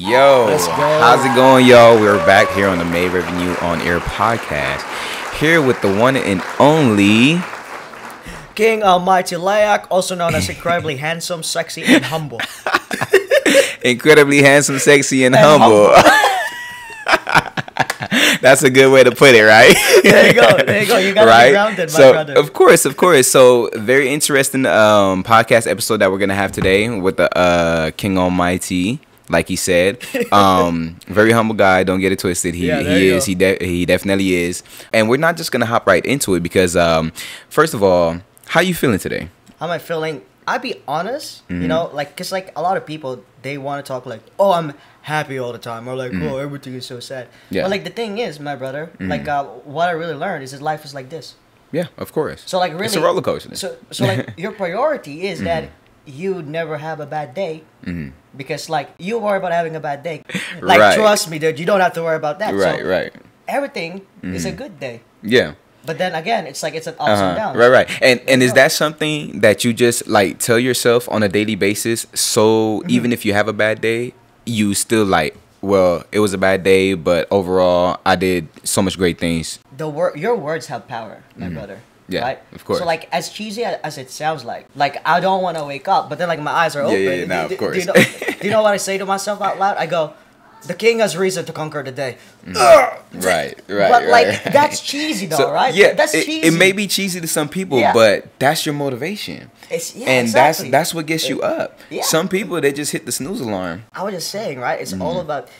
Yo, how's it going, y'all? We're back here on the Made Revenue On Air Podcast, here with the one and only King Almighty Leahc, also known as incredibly handsome, sexy, and humble. Incredibly handsome, sexy, and humble. That's a good way to put it, right? There you go. There you go. You got right? grounded, so, my brother. Of course, of course. So, very interesting podcast episode that we're gonna have today with the King Almighty. Like he said, very humble guy. Don't get it twisted. He definitely is. And we're not just gonna hop right into it because, first of all, how you feeling today? How am I feeling? I'll be honest. Mm-hmm. You know, like, cause like a lot of people, they want to talk like, oh, I'm happy all the time, or like, mm-hmm. oh, everything is so sad. Yeah. But like the thing is, my brother, mm-hmm. like what I really learned is that life is like this. Yeah, of course. So like really, it's a roller coaster. So like your priority is mm-hmm. that you never have a bad day. Mm-hmm. Because like you worry about having a bad day, like right. trust me, dude, you don't have to worry about that. Right, so right. Everything mm-hmm. is a good day. Yeah. But then again, it's like it's an ups and downs. Right, right. And is that something that you just like tell yourself on a daily basis? So mm-hmm. even if you have a bad day, you still like, well, it was a bad day, but overall, I did so much great things. Your words have power, my mm-hmm. brother. Yeah, right? Of course. So like, as cheesy as it sounds like I don't want to wake up, but then like my eyes are open. Yeah, no, of course. Do you know what I say to myself out loud? I go, the king has reason to conquer the day. Mm-hmm. Right. But like, right. that's cheesy though, so, right? Yeah, that's cheesy. It may be cheesy to some people, yeah. but that's your motivation. That's what gets you up. Yeah. Some people, they just hit the snooze alarm. I was just saying, right? It's mm-hmm. all about...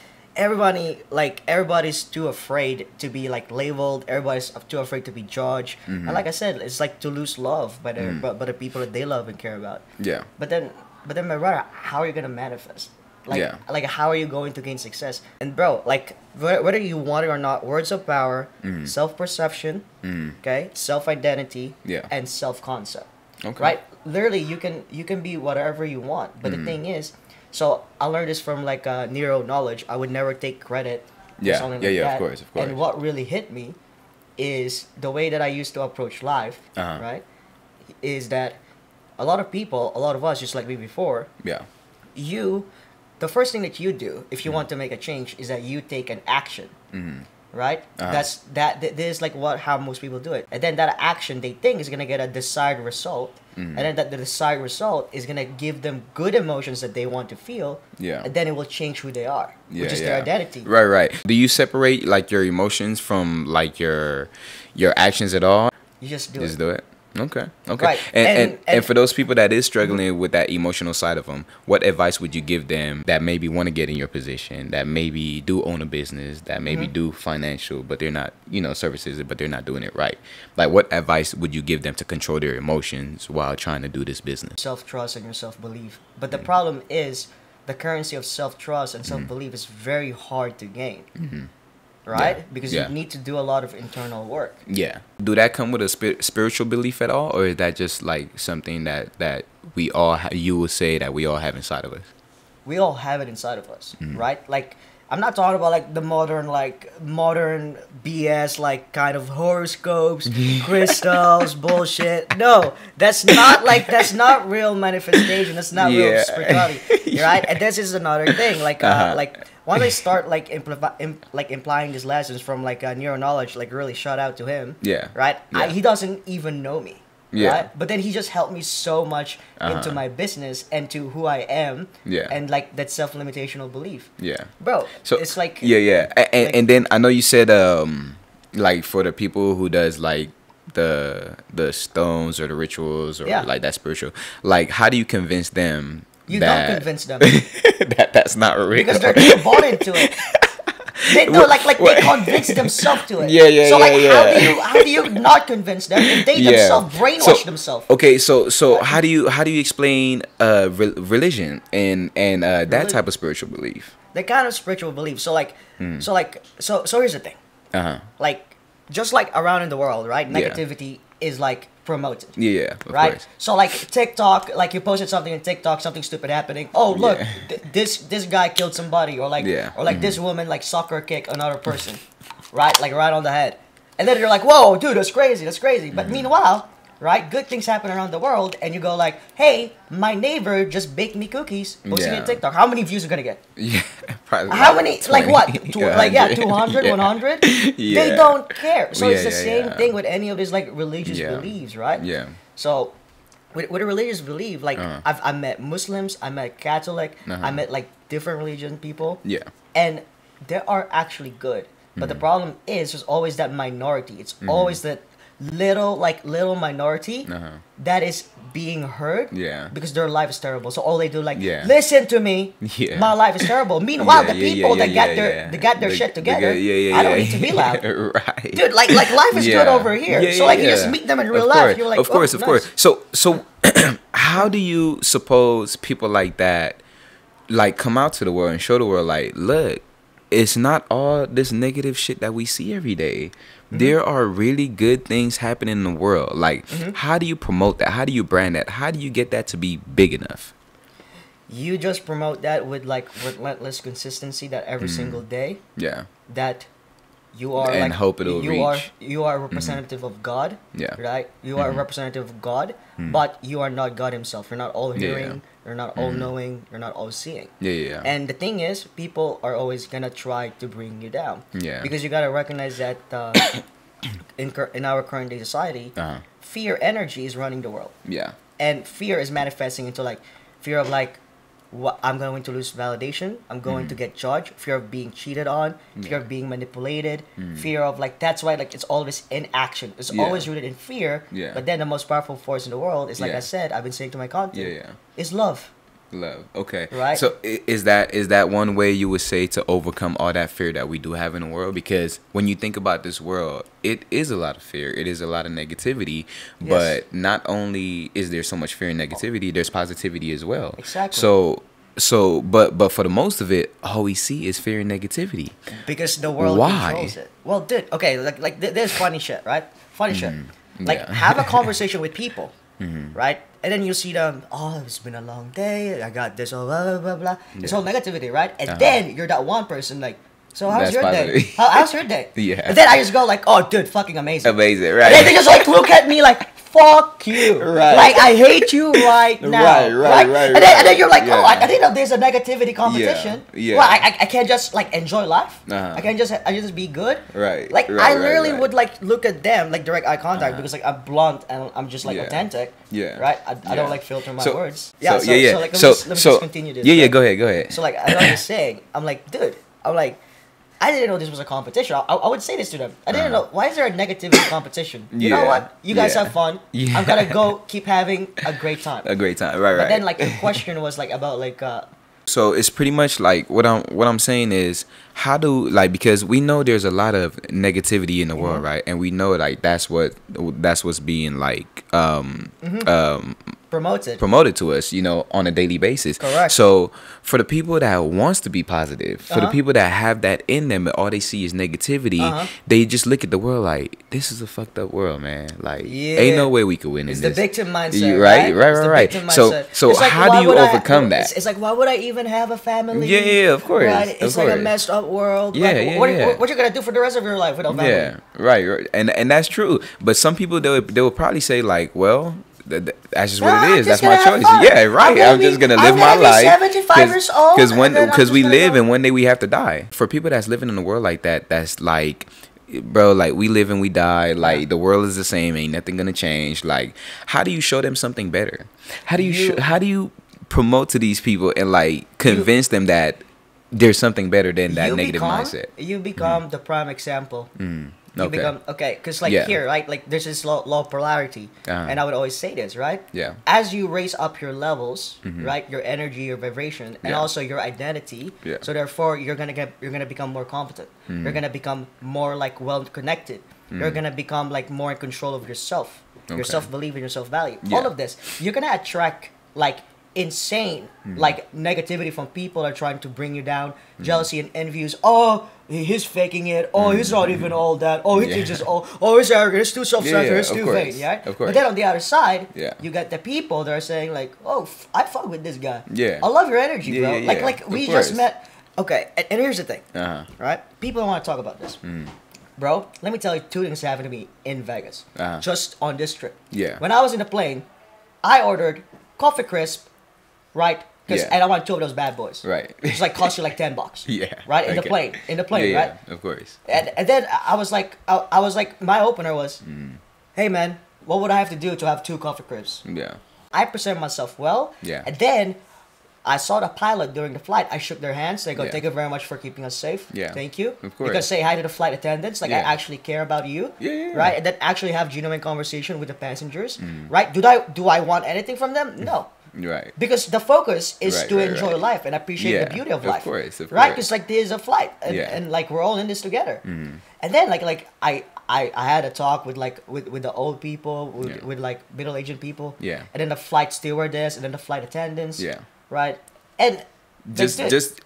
Everybody's too afraid to be like labeled. Everybody's too afraid to be judged. Mm-hmm. And like I said, it's like to lose love by the mm-hmm. by the people that they love and care about. Yeah. But then, my brother, how are you gonna manifest? Like, yeah. like how are you going to gain success? And bro, like whether you want it or not, words of power, mm-hmm. self-perception, mm-hmm. okay, self-identity, yeah. and self-concept. Okay. Right. Literally, you can be whatever you want. But mm-hmm. the thing is. So I learned this from like neuro knowledge. I would never take credit. Yeah, something yeah, like yeah. That. Of course. And what really hit me is the way that I used to approach life. Uh-huh. Right, is that a lot of us, just like me before. Yeah. The first thing that you do if you mm-hmm. want to make a change is that you take an action. Mm-hmm. Right. Uh-huh. This is like how most people do it, and then that action they think is gonna get a desired result. Mm-hmm. And then the desired result is going to give them good emotions that they want to feel. Yeah. And then it will change who they are, yeah, which is their identity. Right, right. Do you separate like your emotions from like your actions at all? You just do it. Just do it. Okay. Okay. Right. And for those people that is struggling mm-hmm. with that emotional side of them, what advice would you give them that maybe want to get in your position, that maybe do own a business, that maybe mm-hmm. do financial, but they're not, you know, services, but they're not doing it right? Like, what advice would you give them to control their emotions while trying to do this business? Self-trust and your self-belief. But the mm-hmm. problem is the currency of self-trust and self-belief mm-hmm. is very hard to gain. Mm-hmm. Right? Yeah. Because yeah. you need to do a lot of internal work. Yeah. Do that come with a spiritual belief at all? Or is that just like something that we all, you would say that we all have inside of us? We all have it inside of us, mm-hmm. right? Like, I'm not talking about like the modern BS, like kind of horoscopes, crystals, bullshit. No, that's not real manifestation. That's not yeah. real spirituality, right? Yeah. And this is another thing. Like, uh-huh. like once I start like implying these lessons from like neuro knowledge, like really shout out to him. Yeah. Right. Yeah. He doesn't even know me. Yeah. Right? But then he just helped me so much uh-huh. into my business and to who I am. Yeah. And like that self-limitational belief. Yeah. Bro, so it's like yeah. And then I know you said like for the people who does like the stones or the rituals or yeah. like that spiritual, like how do you convince them? You don't convince them that that's not real because they're bought into it. They know, like they convince themselves to it. Yeah. So, like, how do you not convince them if they themselves brainwash themselves? Okay, so how do you explain religion and that type of spiritual belief? That kind of spiritual belief. So like so here's the thing. Uh huh. Like just like around in the world, right? Negativity is like promoted. Yeah, of right? course. So like TikTok, like you posted something on TikTok, something stupid happening. Oh, look, yeah. this guy killed somebody or like mm-hmm. this woman like soccer kick another person. Right? Like right on the head. And then you're like, "Whoa, dude, that's crazy." But mm-hmm. meanwhile, right? Good things happen around the world, and you go like, hey, my neighbor just baked me cookies, posting it on TikTok. How many views are going to get? Yeah, probably how like many? 20, like what? 200. Like, yeah, 200, yeah. 100? Yeah. They don't care. So it's the same thing with any of these, like, religious beliefs, right? Yeah. So with a religious belief, like, I met Muslims, I met Catholic, I met, like, different religion people. Yeah. And they are actually good. But the problem is there's always that minority. It's always that little minority that is being heard because their life is terrible. So all they do like, listen to me, my life is terrible. Meanwhile, the people that got their shit together, I don't need to be loud. Right. Dude, like life is good over here. So like you just meet them in real life. You're like, of course, of course. So how do you suppose people like that like come out to the world and show the world like, look, it's not all this negative shit that we see every day. There are really good things happening in the world. Like, how do you promote that? How do you brand that? How do you get that to be big enough? You just promote that with, like, relentless consistency that every single day. Yeah. That you are, and like, hope it'll reach. You are a representative of God. Yeah. Right? You are a representative of God, but you are not God himself. You're not all hearing. You're not all knowing. You're not all seeing. Yeah. And the thing is, people are always gonna try to bring you down. Yeah. Because you gotta recognize that in our current day society, fear energy is running the world. Yeah. And fear is manifesting into like fear of like, what I'm going to lose validation. I'm going to get judged. Fear of being cheated on. Fear of being manipulated. Fear of like that's why like it's always inaction. It's always rooted in fear. Yeah. But then the most powerful force in the world is like I said, I've been saying to my content. Yeah. Is love. Love. Okay. Right. So is that one way you would say to overcome all that fear that we do have in the world? Because when you think about this world, it is a lot of fear. It is a lot of negativity. Yes. But not only is there so much fear and negativity, there's positivity as well. Exactly. So but for the most of it, all we see is fear and negativity. Because the world controls it. Well, dude, okay, like there's funny shit, right? Funny shit. Like have a conversation with people. Right? And then you see them, oh, it's been a long day, I got this, oh, blah, blah, blah. This whole negativity, right? And then you're that one person like, so how's your day? How's your day? And then I just go like, oh, dude, fucking amazing. Amazing, right. And then they just like look at me like, fuck you. Right. Like, I hate you right now. Right. And then you're like, oh, I didn't know there's a negativity competition. Yeah. Well, I can't just like enjoy life. I can't just be good. Right. Like I really would like look at them like direct eye contact because like I'm blunt and I'm just like authentic. Yeah. Right. I don't like filter my words. Yeah. So like let me just continue this. Yeah. Go ahead. So like as I was saying, I'm like, dude, I'm like, I didn't know this was a competition. I would say this to them. I didn't know. Why is there a negativity competition? You know what? You guys have fun. I'm gonna go keep having a great time. A great time, right? But then, like, the question was like about like. So it's pretty much like what I'm saying is how do like because we know there's a lot of negativity in the world, right? And we know like that's what's being like promoted to us, you know, on a daily basis. Correct. So for the people that wants to be positive, for the people that have that in them, but all they see is negativity, they just look at the world like this is a fucked up world, man. Like ain't no way we could win in this. It's the victim mindset, right? Right. So like, how do you overcome that? It's like why would I even have a family? Yeah, of course. Right? It's like a messed up world. Yeah, like, what you gonna do for the rest of your life without family? Yeah, right. And that's true. But some people they will probably say like, well. That's just what it is. That's my choice. Yeah, right. I'm just gonna live my life. 75 years old. Because we live, and one day we have to die. For people that's living in a world like that, that's like, bro, like we live and we die. Like the world is the same. Ain't nothing gonna change. Like, how do you show them something better? How do you promote to these people and like convince them that there's something better than that negative mindset? You become the prime example. Because like here, right? Like there's this law of polarity, and I would always say this, right? Yeah. As you raise up your levels, right, your energy, your vibration, and also your identity. Yeah. So therefore, you're gonna become more competent. You're gonna become more like well connected. You're gonna become like more in control of yourself, your self belief, and your self value. All of this, you're gonna attract like insane like negativity from people that are trying to bring you down, jealousy and envies. Oh, he's faking it. Oh, he's not even all that. Oh, he's just oh, he's arrogant. He's too self-centered. He's too vain. Yeah, of course. But then on the other side, you got the people that are saying like, "Oh, I fuck with this guy. Yeah, I love your energy, bro. Like we just met. Okay, and here's the thing, right? People don't want to talk about this. Bro, let me tell you two things that happened to me in Vegas. Just on this trip. Yeah. When I was in the plane, I ordered coffee crisp, right? And I want two of those bad boys. Right. It's like cost you like $10. Yeah. Right? In the plane, yeah, right? Of course. And then I was like, I was like, my opener was, hey man, what would I have to do to have two coffee crisps? Yeah. I presented myself well. Yeah. And then I saw the pilot during the flight. I shook their hands. They go, thank you very much for keeping us safe. Yeah. Thank you. Of course. Because say hi to the flight attendants. Like, I actually care about you. Yeah. Right? And then actually have genuine conversation with the passengers. Right? Do I want anything from them? No. Right. Because the focus is to enjoy life and appreciate the beauty of life. Of course. Of course. It's like there's a flight. And like, we're all in this together. And then like I had a talk with the old people, with like middle-aged people. Yeah. And then the flight stewardess and then the flight attendants. Yeah. Right, and just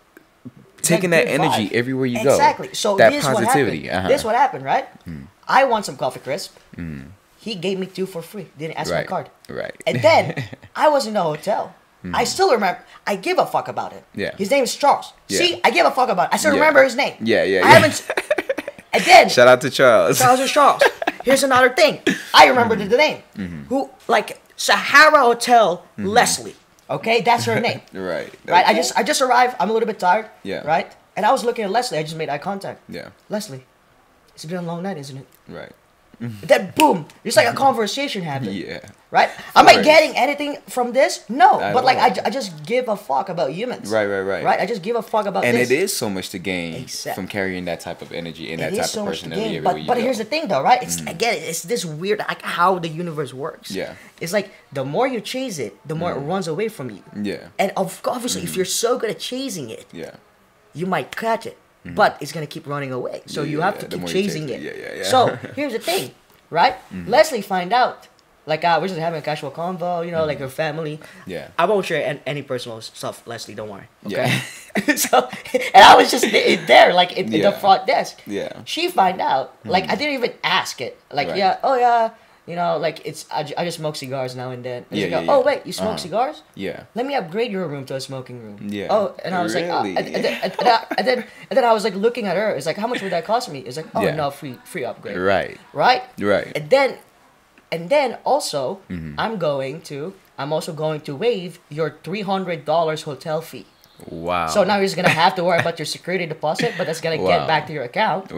taking that energy everywhere you go. Exactly. So that positivity. This is what happened, right? I want some coffee crisp. He gave me two for free. Didn't ask my card. Right. And then I was in the hotel. I still remember. I give a fuck about it. Yeah. His name is Charles. Yeah. See, I give a fuck about it. I still remember his name. Yeah. I haven't. And then shout out to Charles. Charles. Here's another thing. I remembered the name. Who like Sahara Hotel Leslie. Okay, that's her name. Right. Right. Okay. I just arrived. I'm a little bit tired. Yeah. Right. And I was looking at Leslie. I just made eye contact. Yeah. Leslie, it's been a long night, isn't it? Right. Then boom, it's like a conversation happened. Yeah. Right. Am I getting anything from this? No. But like I just give a fuck about humans. Right. I just give a fuck about. And this. It is so much to gain from carrying that type of energy and that type of personality. But here's the thing, though, right? It's again, it's this weird like how the universe works. Yeah. It's like the more you chase it, the more it runs away from you. Yeah. And obviously, if you're so good at chasing it, you might catch it. But it's going to keep running away. So you have to keep chasing it. Yeah. So here's the thing, right? Leslie find out. Like, we're just having a casual convo, you know, like her family. Yeah. I won't share any personal stuff, Leslie, don't worry. Okay? Yeah. So, and I was just there, like, in the front desk. Yeah. She find out. Like, I didn't even ask it. Like, you know, like, it's I just smoke cigars now and then. And she go, oh, wait, you smoke cigars? Yeah. Let me upgrade your room to a smoking room. Yeah. Oh, and I was like, and then I was like looking at her. It's like, how much would that cost me? It's like, oh, no, free upgrade. Right. And then also, I'm also going to waive your $300 hotel fee. Wow. So now you're just going to have to worry about your security deposit, but that's going to get back to your account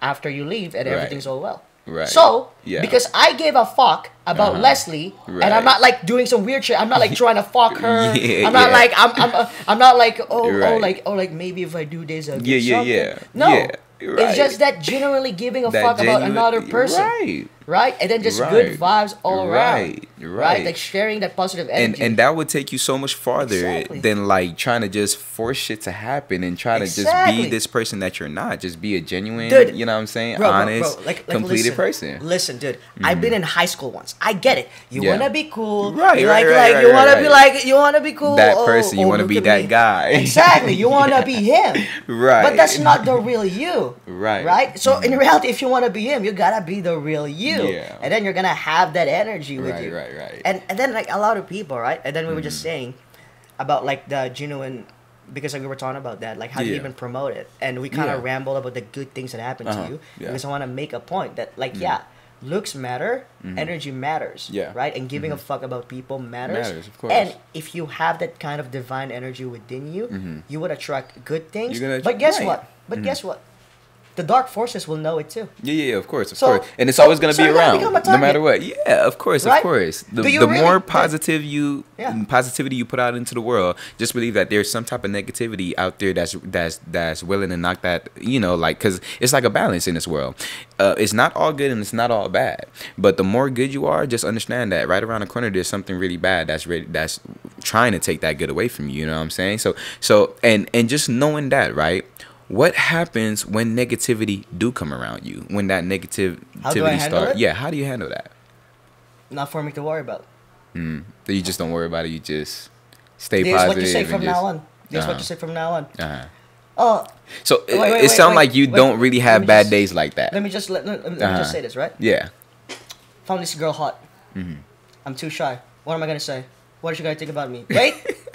after you leave and everything's all well. Right. So, because I gave a fuck about Leslie, and I'm not like doing some weird shit. I'm not like trying to fuck her. I'm not like maybe if I do this, I'll get something. No, it's just that generally giving a fuck about another person, right? And then just good vibes all around, right? Like sharing that positive energy, and that would take you so much farther than like trying to just force shit to happen and try to just be this person that you're not. Just be a genuine, you know what I'm saying? Honest, completed person. Listen, dude, I've been in high school once. I get it. You wanna be cool, you wanna be cool. That person, you wanna be that guy. Exactly, you wanna be him, right? But that's not the real you, right? So in reality, if you wanna be him, you gotta be the real you. And then you're gonna have that energy with you. Right. And then like a lot of people, right? And then we were just saying about like the genuine, because like we were talking about that, like how do you even promote it? And we kind of ramble about the good things that happen to you because I want to make a point that like looks matter, energy matters, right? And giving a fuck about people matters, of course. And if you have that kind of divine energy within you, you would attract good things. But guess what? But guess what? The dark forces will know it too. Yeah, of course, of course. And it's always going to be around, no matter what. Yeah, of course, right? Of course. The more positivity you put out into the world, just believe that there's some type of negativity out there that's willing to knock that, you know, like, because it's like a balance in this world. It's not all good and it's not all bad. But the more good you are, just understand that right around the corner, there's something really bad that's trying to take that good away from you. You know what I'm saying? So, and just knowing that, right? What happens when negativity do come around you? When that negativity starts? Yeah, how do you handle that? Not for me to worry about. So you just don't worry about it. You just stay positive. This is what you say from now on. This is what you say from now on. So it sounds like you don't really have bad days like that. Let me just say this, right? Yeah. Found this girl hot. I'm too shy. What am I gonna say? What is she gonna think about me?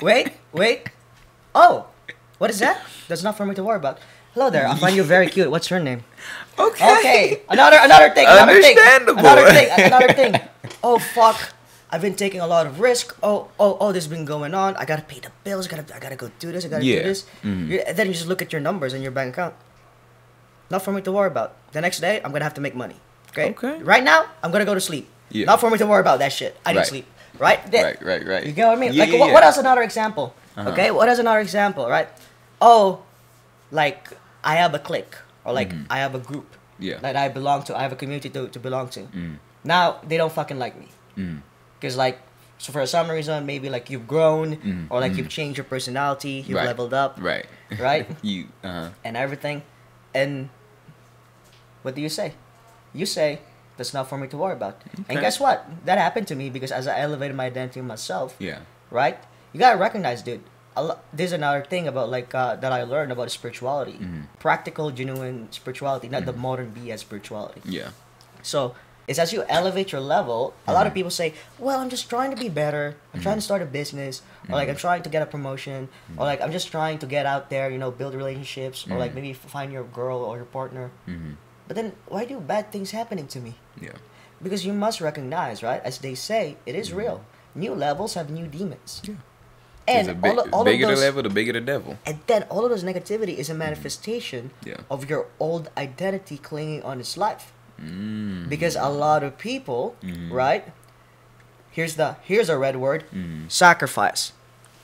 Wait. Oh. What is that? That's not for me to worry about. hello there, I find you very cute. What's your name? Okay. Okay. Another thing. Oh, fuck. I've been taking a lot of risk. Oh, this has been going on. I gotta pay the bills. I gotta go do this. I gotta do this. Mm-hmm. Then you just look at your numbers and your bank account. Not for me to worry about. The next day, I'm gonna have to make money. Okay. Right now, I'm gonna go to sleep. Yeah. Not for me to worry about that shit. I didn't sleep. Right? Right. You get what I mean? Yeah, like, what else? Another example. Uh-huh. Okay. What is another example? Right? Oh, like I have a clique, or like I have a group that I belong to. I have a community to belong to. Mm. Now they don't fucking like me. Mm. Because, like, so for some reason, maybe, like, you've grown or, like, you've changed your personality. You've leveled up. Right? And everything. And what do you say? You say, that's not for me to worry about. Okay. And guess what? That happened to me because as I elevated my identity myself, right? You got to recognize, dude, there's another thing about, like, that I learned about spirituality. Mm-hmm. Practical, genuine spirituality, not the modern BS spirituality. Yeah. So... It's as you elevate your level, a lot of people say, well, I'm just trying to be better. I'm trying to start a business. Or like, I'm trying to get a promotion. Or like, I'm just trying to get out there, you know, build relationships. Or like, maybe find your girl or your partner. But then, why do bad things happening to me? Yeah. Because you must recognize, right? As they say, it is real. New levels have new demons. Yeah. And the bigger the level, the bigger the devil. And then all of those negativity is a manifestation of your old identity clinging on its life. Because a lot of people, right? Here's a red word, sacrifice.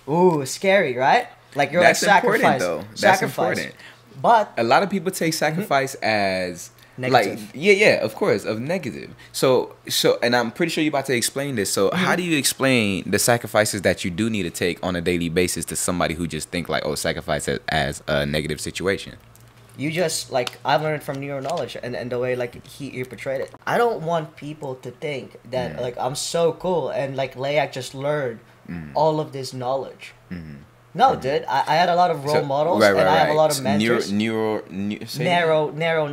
Ooh, scary, right? Like you're like sacrifice. That's important. But a lot of people take sacrifice as negative. Like of course, of negative. So and I'm pretty sure you're about to explain this. So how do you explain the sacrifices that you do need to take on a daily basis to somebody who just think like, oh, sacrifice as a negative situation? You just, like, I've learned from neuro knowledge and the way, like, he portrayed it. I don't want people to think that, like, I'm so cool and, like, Leahc just learned all of this knowledge. No, dude. I had a lot of role models and I have a lot of mentors. Narrow knowledge. Narrow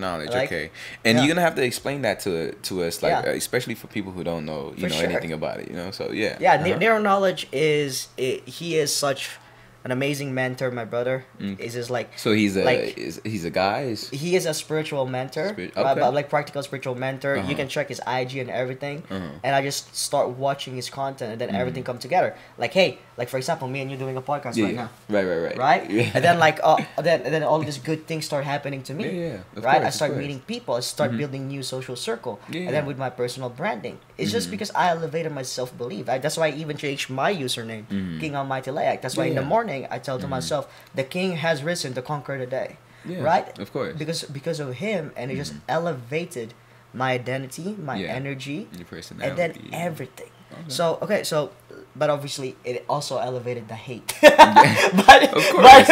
knowledge, like, okay. And you're going to have to explain that to us, like, especially for people who don't know, anything about it, you know? So, yeah. Yeah, narrow knowledge is, he is such... an amazing mentor, my brother. Is just like so he is a spiritual mentor, like practical spiritual mentor. You can check his IG and everything, and I just start watching his content, and then everything come together. Like hey, like for example, me and you doing a podcast right now, right, yeah. And then like then all of these good things start happening to me, right? I start meeting people, I start building new social circle, and then with my personal branding, it's just because I elevated my self belief. That's why I even changed my username, King Almighty Leahc. That's why in the morning. I tell to myself, the king has risen to conquer the day, right? Of course. Because of him, and it just elevated my identity, my energy, your personality, and then everything. Okay. So, but obviously, it also elevated the hate. Because,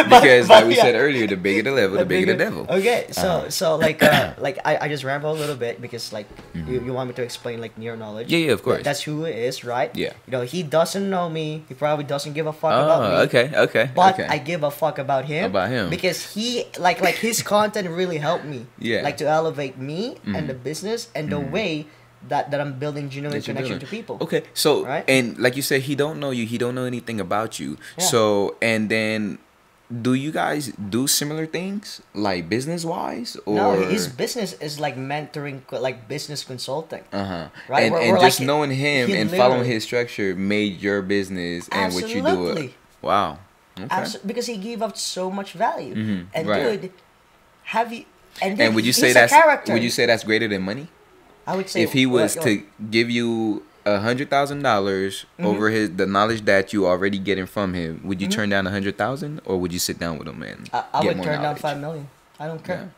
like we said earlier, the bigger the level, the bigger the devil. Okay, so like I just ramble a little bit because like you want me to explain like neuro knowledge. Yeah, of course. That's who it is, right? Yeah. You know, he doesn't know me. He probably doesn't give a fuck about me. Okay. But I give a fuck about him. Because he like his content really helped me. Yeah. Like to elevate me and the business and the way. That I'm building genuine connection to people. Okay, so, right? And like you said, he don't know you. He don't know anything about you. Yeah. So, and then, do you guys do similar things? Like business-wise? Or... No, his business is like mentoring, like business consulting. Right? And, just like, knowing him and following his structure made your business and what you do. Wow. Okay. Because he gave up so much value. And dude, have you... And would you say that's greater than money? I would say if he was to give you $100,000 over the knowledge that you already getting from him, would you turn down 100,000 or would you sit down with him and I would turn down 5 million. I don't care. Yeah.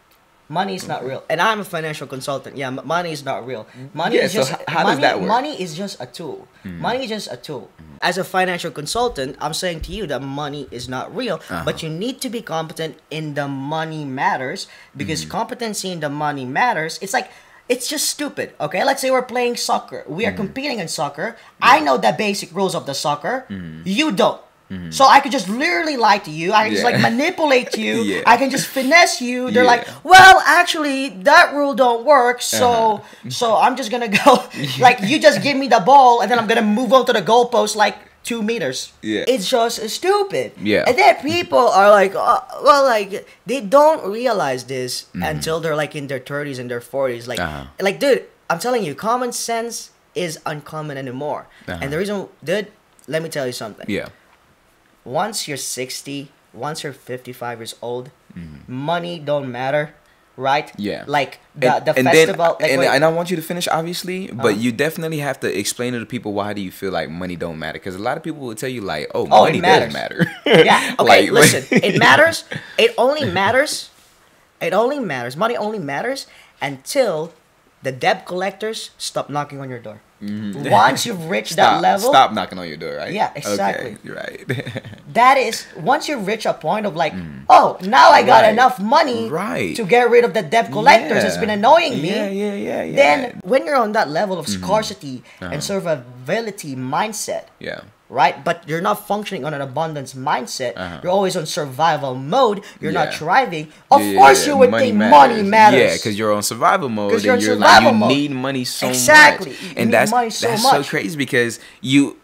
Money is not real, and I'm a financial consultant. Yeah, money is not real. Money is just how does that work? Money is just a tool. Money is just a tool. As a financial consultant, I'm saying to you that money is not real, but you need to be competent in the money matters because competency in the money matters. It's like. It's just stupid, okay? Let's say we're playing soccer. We are competing in soccer. I know the basic rules of the soccer. You don't. So I could just literally lie to you. I can just like manipulate you. I can just finesse you. They're like, well, actually, that rule don't work. So I'm just going to go. Like, you just give me the ball, and then I'm going to move on to the goalpost like 2 meters. Yeah. It's just stupid. Yeah. And then people are like, oh, well, like, they don't realize this until they're like in their 30s and their 40s. Like, like, dude, I'm telling you, common sense is uncommon anymore. And the reason, dude, let me tell you something. Yeah. Once you're 60, once you're 55 years old, money don't matter. Right? Yeah. Like, the and festival... Then, like, and I want you to finish, obviously, but you definitely have to explain to the people why do you feel like money don't matter. Because a lot of people will tell you, like, oh money does matter. Yeah. Okay, like, listen. It matters. It only matters. It only matters. Money only matters until the debt collectors stop knocking on your door. Once you've reached that level... Stop knocking on your door, right? Yeah, exactly. Okay, right. That is... Once you reach a point of like, oh, now I got enough money to get rid of the debt collectors that's been annoying me. Yeah. Then when you're on that level of scarcity and survivability mindset, right? But you're not functioning on an abundance mindset. You're always on survival mode. You're not thriving. Of course, you would think money matters. Yeah, because you're on survival mode. Because you're on survival mode. You need money so much. Exactly. And that's so crazy because you...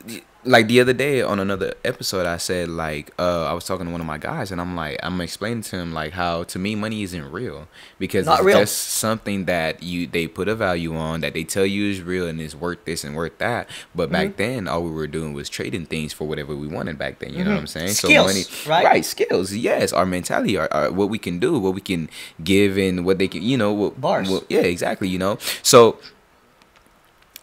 Like the other day on another episode, I said, like, I was talking to one of my guys and I'm explaining to him like how to me money isn't real because it's just something that they put a value on that they tell you is real and it's worth this and worth that. But back then, all we were doing was trading things for whatever we wanted back then. You know what I'm saying? Skills, so money, right? Skills. Yes. Our mentality, our what we can do, what we can give and what they can, you know, what, bars. What, yeah, exactly. You know,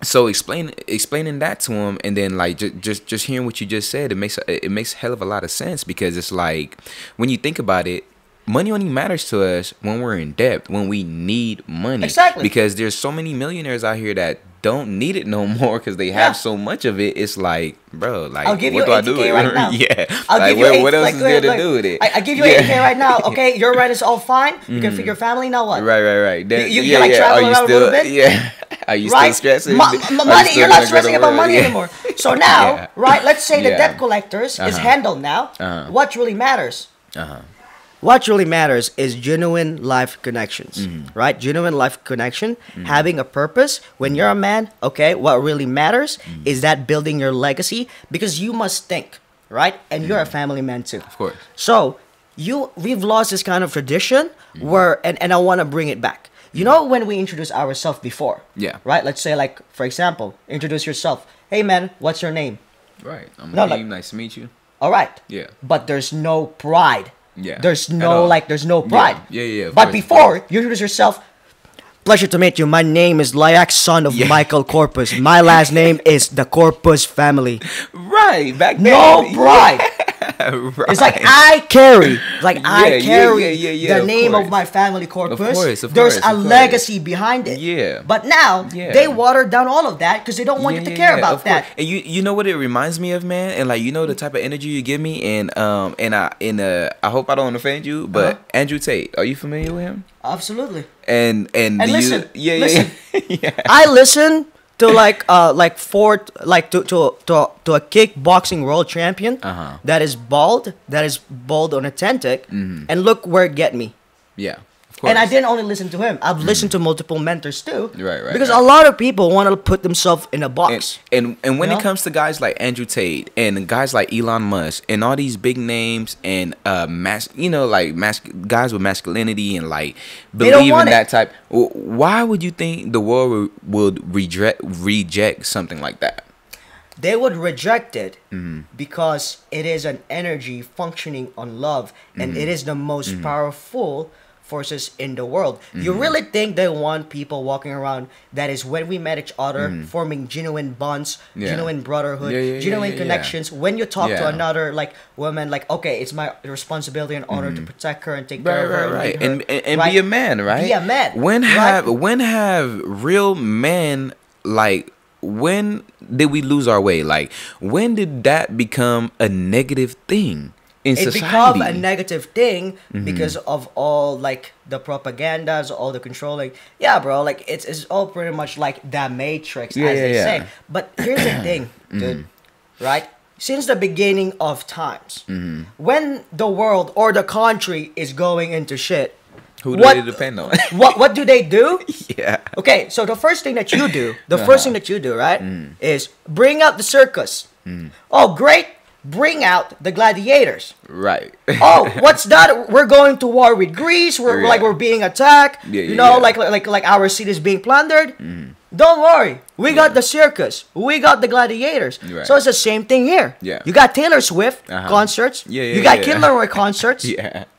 So explaining that to him, and then like just hearing what you just said, it makes a hell of a lot of sense because it's like when you think about it, money only matters to us when we're in debt, when we need money. Exactly. Because there's so many millionaires out here that don't need it no more because they have so much of it. It's like, bro, like what do I do with it? Right now. What else is there to do with it? I give you 8K right now. Okay, your rent is all fine. You can feed your family. Now what? Right. Then, you travel around a little bit. Yeah. Are you still stressing? Money. You're not stressing about money anymore. So now, right? Let's say the debt collectors is handled now. What really matters? What really matters is genuine life connections, right? Genuine life connection, having a purpose. When you're a man, okay, what really matters is that building your legacy because you must think, right? And you're a family man too. Of course. So we've lost this kind of tradition where, and I want to bring it back. You know when we introduce ourselves before? Yeah. Right? Let's say like, for example, introduce yourself. Hey man, what's your name? Right. I'm Akeem. Nice to meet you. All right. Yeah. But there's no pride. Yeah. There's no pride. Yeah. But before you introduce yourself, pleasure to meet you. My name is Leahc, son of Michael Corpus. My last name is the Corpus family. Right. Back then. No pride. Right. It's like I carry, the name of my family Corpus. Of course, there's a legacy behind it. Yeah. But now they watered down all of that because they don't want you to care about that. And you know what it reminds me of, man, and like you know the type of energy you give me, and I hope I don't offend you, but Andrew Tate, are you familiar with him? Absolutely. And listen. I listen to to a kickboxing world champion that is bald on authentic, and look where it get me. Yeah, of course. And I didn't only listen to him. I've listened to multiple mentors too. Right. Because a lot of people want to put themselves in a box. And when it comes to guys like Andrew Tate and guys like Elon Musk and all these big names and guys with masculinity and like believe in that type. Why would you think the world would reject something like that? They would reject it because it is an energy functioning on love, and it is the most powerful forces in the world. You really think they want people walking around that is when we met each other, forming genuine bonds, genuine brotherhood, genuine connections. When you talk to another like woman, like, okay, it's my responsibility and honor to protect her and take care of her, and be a man, right? Be a man. When have real men, like, when did we lose our way? Like, when did that become a negative thing? It become a negative thing because of all like the propagandas, all the controlling. Yeah, bro, like it's all pretty much like the Matrix, as they say. But here's the thing, dude. Right? Since the beginning of times, when the world or the country is going into shit, who do they depend on? what do they do? Yeah. Okay, so the first thing that you do, right, is bring out the circus. Oh, great. Bring out the gladiators. Right. Oh, what's that? We're going to war with Greece. We're like we're being attacked. Like our city is being plundered. Don't worry. We got the circus. We got the gladiators. Right. So it's the same thing here. Yeah. You got Taylor Swift concerts. You got King Leroy concerts.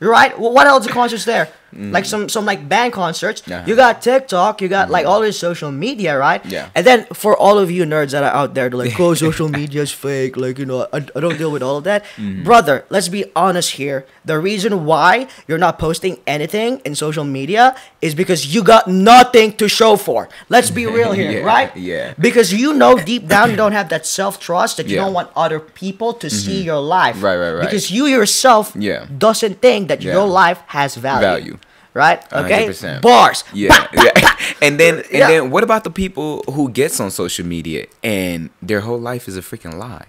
Right? Well, what else are concerts there? Like some like band concerts. You got TikTok. You got like all this social media, right? Yeah. And then for all of you nerds that are out there, like, oh, social media is fake. Like, you know, I don't deal with all of that. Brother, let's be honest here. The reason why you're not posting anything in social media is because you got nothing to show for. Let's be real here, right? Yeah. Because you know deep down you don't have that self-trust that you don't want other people to see your life. Right. Because you yourself doesn't think that your life has value. Right? Okay? 100%. Bars. Yeah. And then what about the people who gets on social media and their whole life is a freaking lie?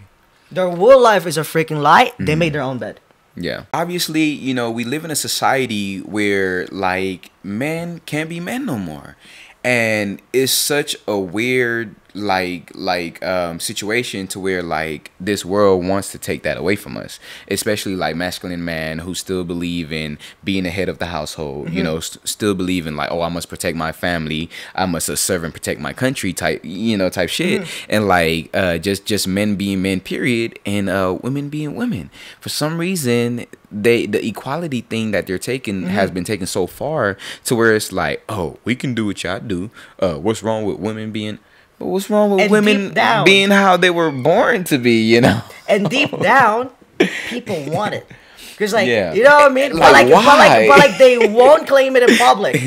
Their whole life is a freaking lie. They made their own bed. Yeah. Obviously, you know, we live in a society where like men can't be men no more. And it's such a weird situation to where like this world wants to take that away from us, especially like masculine man who still believe in being the head of the household, you know, still believe in like, oh, I must protect my family, I must serve and protect my country type, you know, type shit, and like just men being men, period, and women being women. For some reason, the equality thing that they're taking has been taken so far to where it's like, oh, we can do what y'all do. What's wrong with women being? But what's wrong with women being how they were born to be, you know? And deep down, people want it. Because, like, you know what I mean? But, like, they won't claim it in public.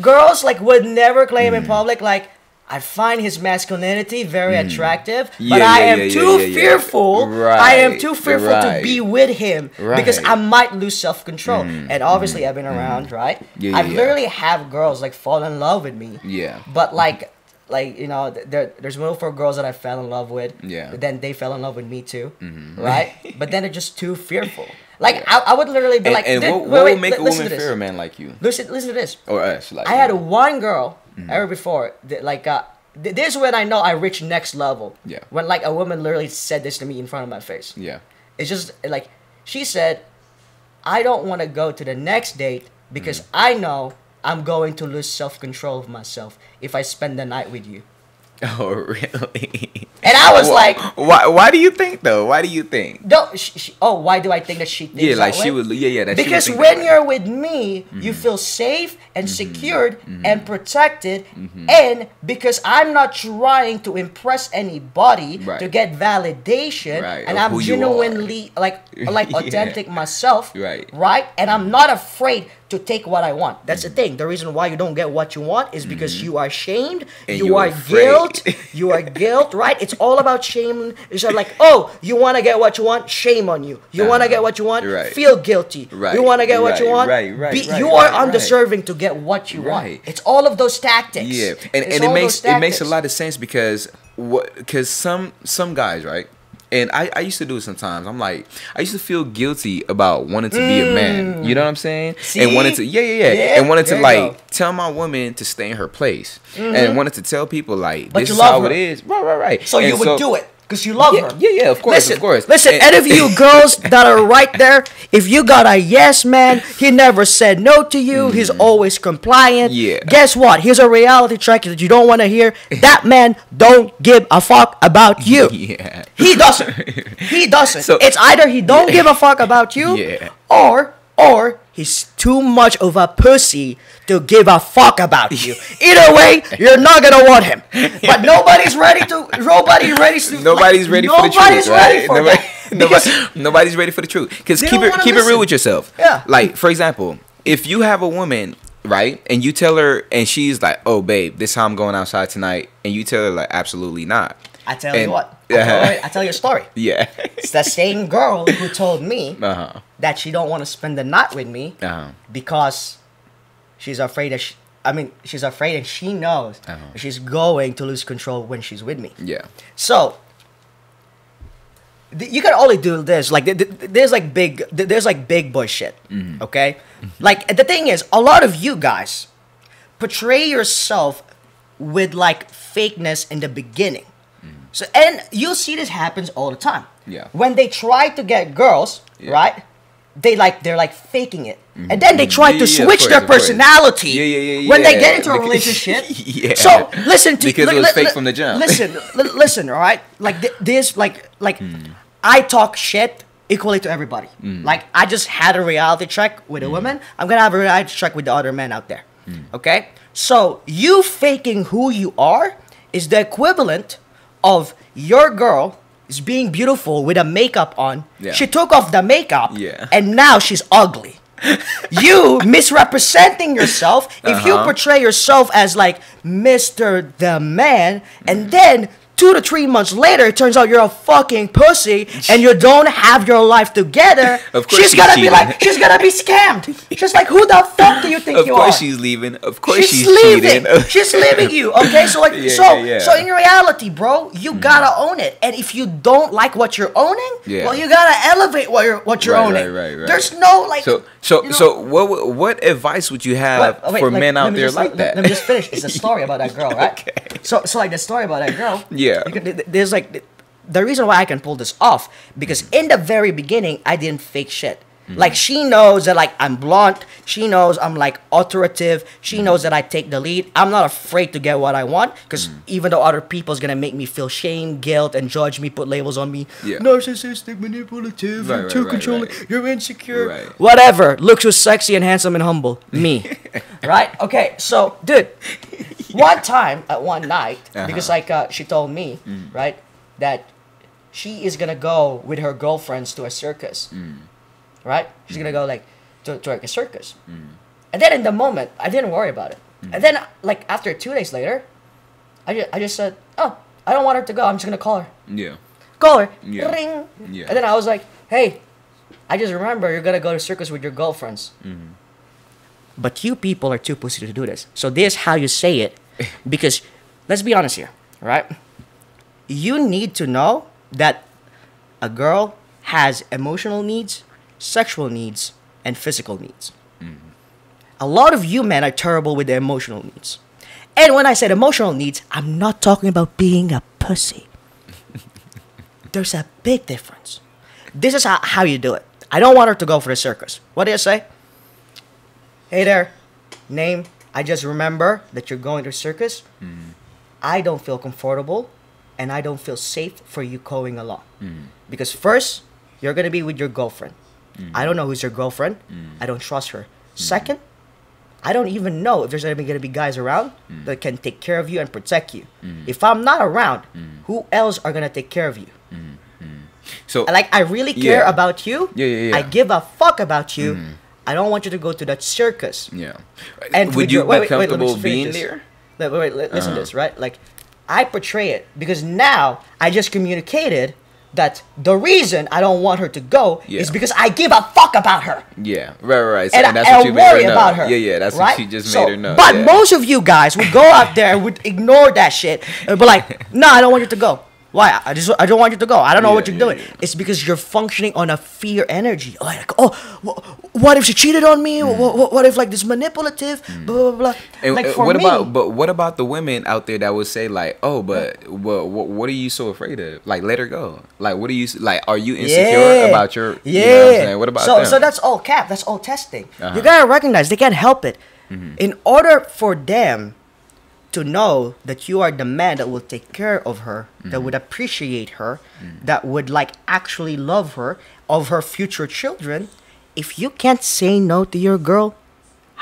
Girls, like, would never claim in public, like, I find his masculinity very attractive, but I am too fearful. Right. I am too fearful to be with him because I might lose self-control. And obviously, I've been around, right? I literally have girls like fall in love with me. Yeah. But like you know, there's multiple girls that I fell in love with. Yeah. But then they fell in love with me too, right? But then they're just too fearful. Like I would literally be like, and what would make a woman fear a man like you? Listen to this. Or us, like I had one girl ever before. Like this is when I know I reached next level. Yeah. When like a woman literally said this to me in front of my face. Yeah. It's just like she said, I don't want to go to the next date because I know I'm going to lose self-control of myself if I spend the night with you. Oh, really? And I was like... Why do you think, though? Why do you think? No, why do I think that she thinks Because when you're with me, you feel safe and secured and protected. And because I'm not trying to impress anybody to get validation. And I'm genuinely, like authentic myself. Right? And I'm not afraid to take what I want. That's the thing. The reason why you don't get what you want is because you are shamed, and you are guilt, you are guilt, right? It's all about shame. It's like, oh, you want to get what you want? Shame on you. You want to get what you want? Feel guilty. You want to get what you want? You are undeserving to get what you want. It's all of those tactics. Yeah, and it makes a lot of sense because some guys, right? And I used to do it sometimes. I'm like, I used to feel guilty about wanting to be a man. You know what I'm saying? See? And wanted to, and wanted to like tell my woman to stay in her place, and wanted to tell people like this is how it is. Right. So you would do it because you love her. Yeah, of course, Listen, and any of you girls that are right there, if you got a yes man, he never said no to you. He's always compliant. Yeah. Guess what? Here's a reality check that you don't want to hear. That man don't give a fuck about you. Yeah. He doesn't. He doesn't. So, it's either he don't give a fuck about you, or he's too much of a pussy to give a fuck about you. Either way, you're not gonna want him. But nobody's ready to. Nobody's ready for the truth. Because keep it real with yourself. Yeah. Like for example, if you have a woman, right, and you tell her, and she's like, "Oh, babe, this is how I'm going outside tonight," and you tell her, like, "Absolutely not." I tell you a story. Yeah. It's that same girl who told me that she don't want to spend the night with me because she's afraid that she's afraid, and she knows she's going to lose control when she's with me. Yeah. So you can only do this. Like there's like big boy shit. Okay? Like the thing is, a lot of you guys portray yourself with like fakeness in the beginning. So, and you'll see this happens all the time. Yeah. When they try to get girls, right? They're like faking it. Mm-hmm. And then they try to switch their personality when they get into a relationship. So listen to because it was fake from the jump. Listen, all right? Like this, like I talk shit equally to everybody. Like I just had a reality check with a woman. I'm gonna have a reality check with the other men out there. Okay? So you faking who you are is the equivalent of your girl is being beautiful with a makeup on. She took off the makeup and now she's ugly. You misrepresenting yourself if you portray yourself as like Mr. the Man and then 2 to 3 months later it turns out you're a fucking pussy and you don't have your life together. Of course she's gonna be like, she's gonna be scammed. She's like, who the fuck do you think you are? Of course she's leaving. Of course she's leaving. She's leaving you. Okay, so like so in reality, bro, you gotta own it. And if you don't like what you're owning, well, you gotta elevate what you're owning. Right. There's no like. So what advice would you have for men out there like that? Let me just finish. It's a story about that girl, right? Okay. So like the story about that girl. Yeah. There's like the reason why I can pull this off because in the very beginning I didn't fake shit. Like she knows that like I'm blunt. She knows I'm like authoritative. She knows that I take the lead. I'm not afraid to get what I want because even though other people's gonna make me feel shame, guilt, and judge me, put labels on me, narcissistic, manipulative, too controlling, you're insecure, whatever. Looks so sexy and handsome and humble, me, right? Okay, so dude, one time at one night because like she told me right that she is gonna go with her girlfriends to a circus. Right? She's gonna go like to like a circus. And then in the moment, I didn't worry about it. And then like after 2 days later, I just said, oh, I don't want her to go. I'm just gonna call her. Yeah. Call her. Yeah. Ring. Yeah. And then I was like, hey, I just remember you're gonna go to circus with your girlfriends. But you people are too pussy to do this. So this is how you say it. Because let's be honest here, right? You need to know that a girl has emotional needs, sexual needs, and physical needs. A lot of you men are terrible with their emotional needs. And when I said emotional needs, I'm not talking about being a pussy. There's a big difference. This is how you do it. I don't want her to go for the circus. What do you say? Hey there, name, I just remember that you're going to the circus. I don't feel comfortable and I don't feel safe for you going along. Because first, you're going to be with your girlfriend. I don't know who's your girlfriend. I don't trust her. Second, I don't even know if there's ever going to be guys around that can take care of you and protect you. If I'm not around, who else are going to take care of you? So, like, I really care about you. I give a fuck about you. I don't want you to go to that circus. Yeah. And would you be comfortable being there? Wait, listen to this, right? Like, I portray it because now I just communicated that the reason I don't want her to go is because I give a fuck about her. Yeah, right. So, and that's what you worry about her. Yeah, that's right? What she just made her know. But most of you guys would go out there and would ignore that shit and be like, no, I don't want you to go. Why? I don't want you to go. I don't know what you're doing. Yeah. It's because you're functioning on a fear energy. Like, oh, what if she cheated on me? What if like this manipulative? Blah blah blah. And, like for me, what about the women out there that would say like, oh, but what are you so afraid of? Like, let her go. Like, what are you like? Are you insecure about your? Yeah. You know what I'm saying? What about them? So that's all cap. That's all testing. You gotta recognize they can't help it. In order for them to know that you are the man that will take care of her, that would appreciate her, that would like actually love her, of her future children, if you can't say no to your girl,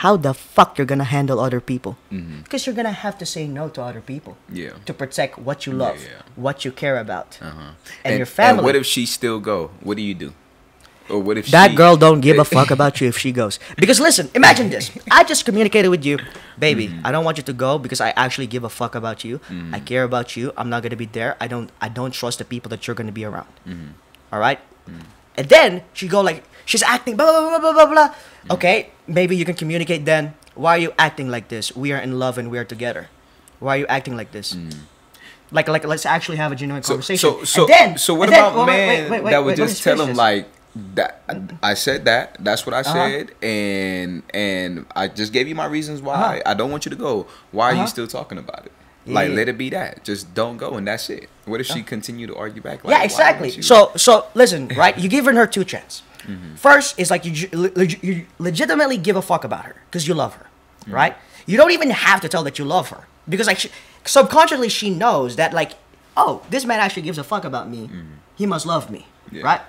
how the fuck you're gonna handle other people? Because you're gonna have to say no to other people to protect what you love, what you care about, and your family. And what if she still go? What do you do? Or what if that girl don't give a fuck about you if she goes? Because listen, imagine this. I just communicated with you. Baby, I don't want you to go because I actually give a fuck about you. I care about you. I'm not going to be there. I don't trust the people that you're going to be around. All right? And then she go like, she's acting blah, blah, blah, blah, blah. Okay, maybe you can communicate then. Why are you acting like this? We are in love and we are together. Why are you acting like this? Like let's actually have a genuine conversation. So what about men that would just tell them like, that I said that. That's what I said, and I just gave you my reasons why I don't want you to go. Why are you still talking about it? Like, let it be that. Just don't go, and that's it. What if she continued to argue back? Like, yeah, exactly. So listen, right? You're giving her two chances. Mm-hmm. First is like you legitimately give a fuck about her because you love her, mm-hmm. right? You don't even have to tell that you love her because like she, subconsciously she knows that like, oh, this man actually gives a fuck about me. Mm-hmm. He must love me, right?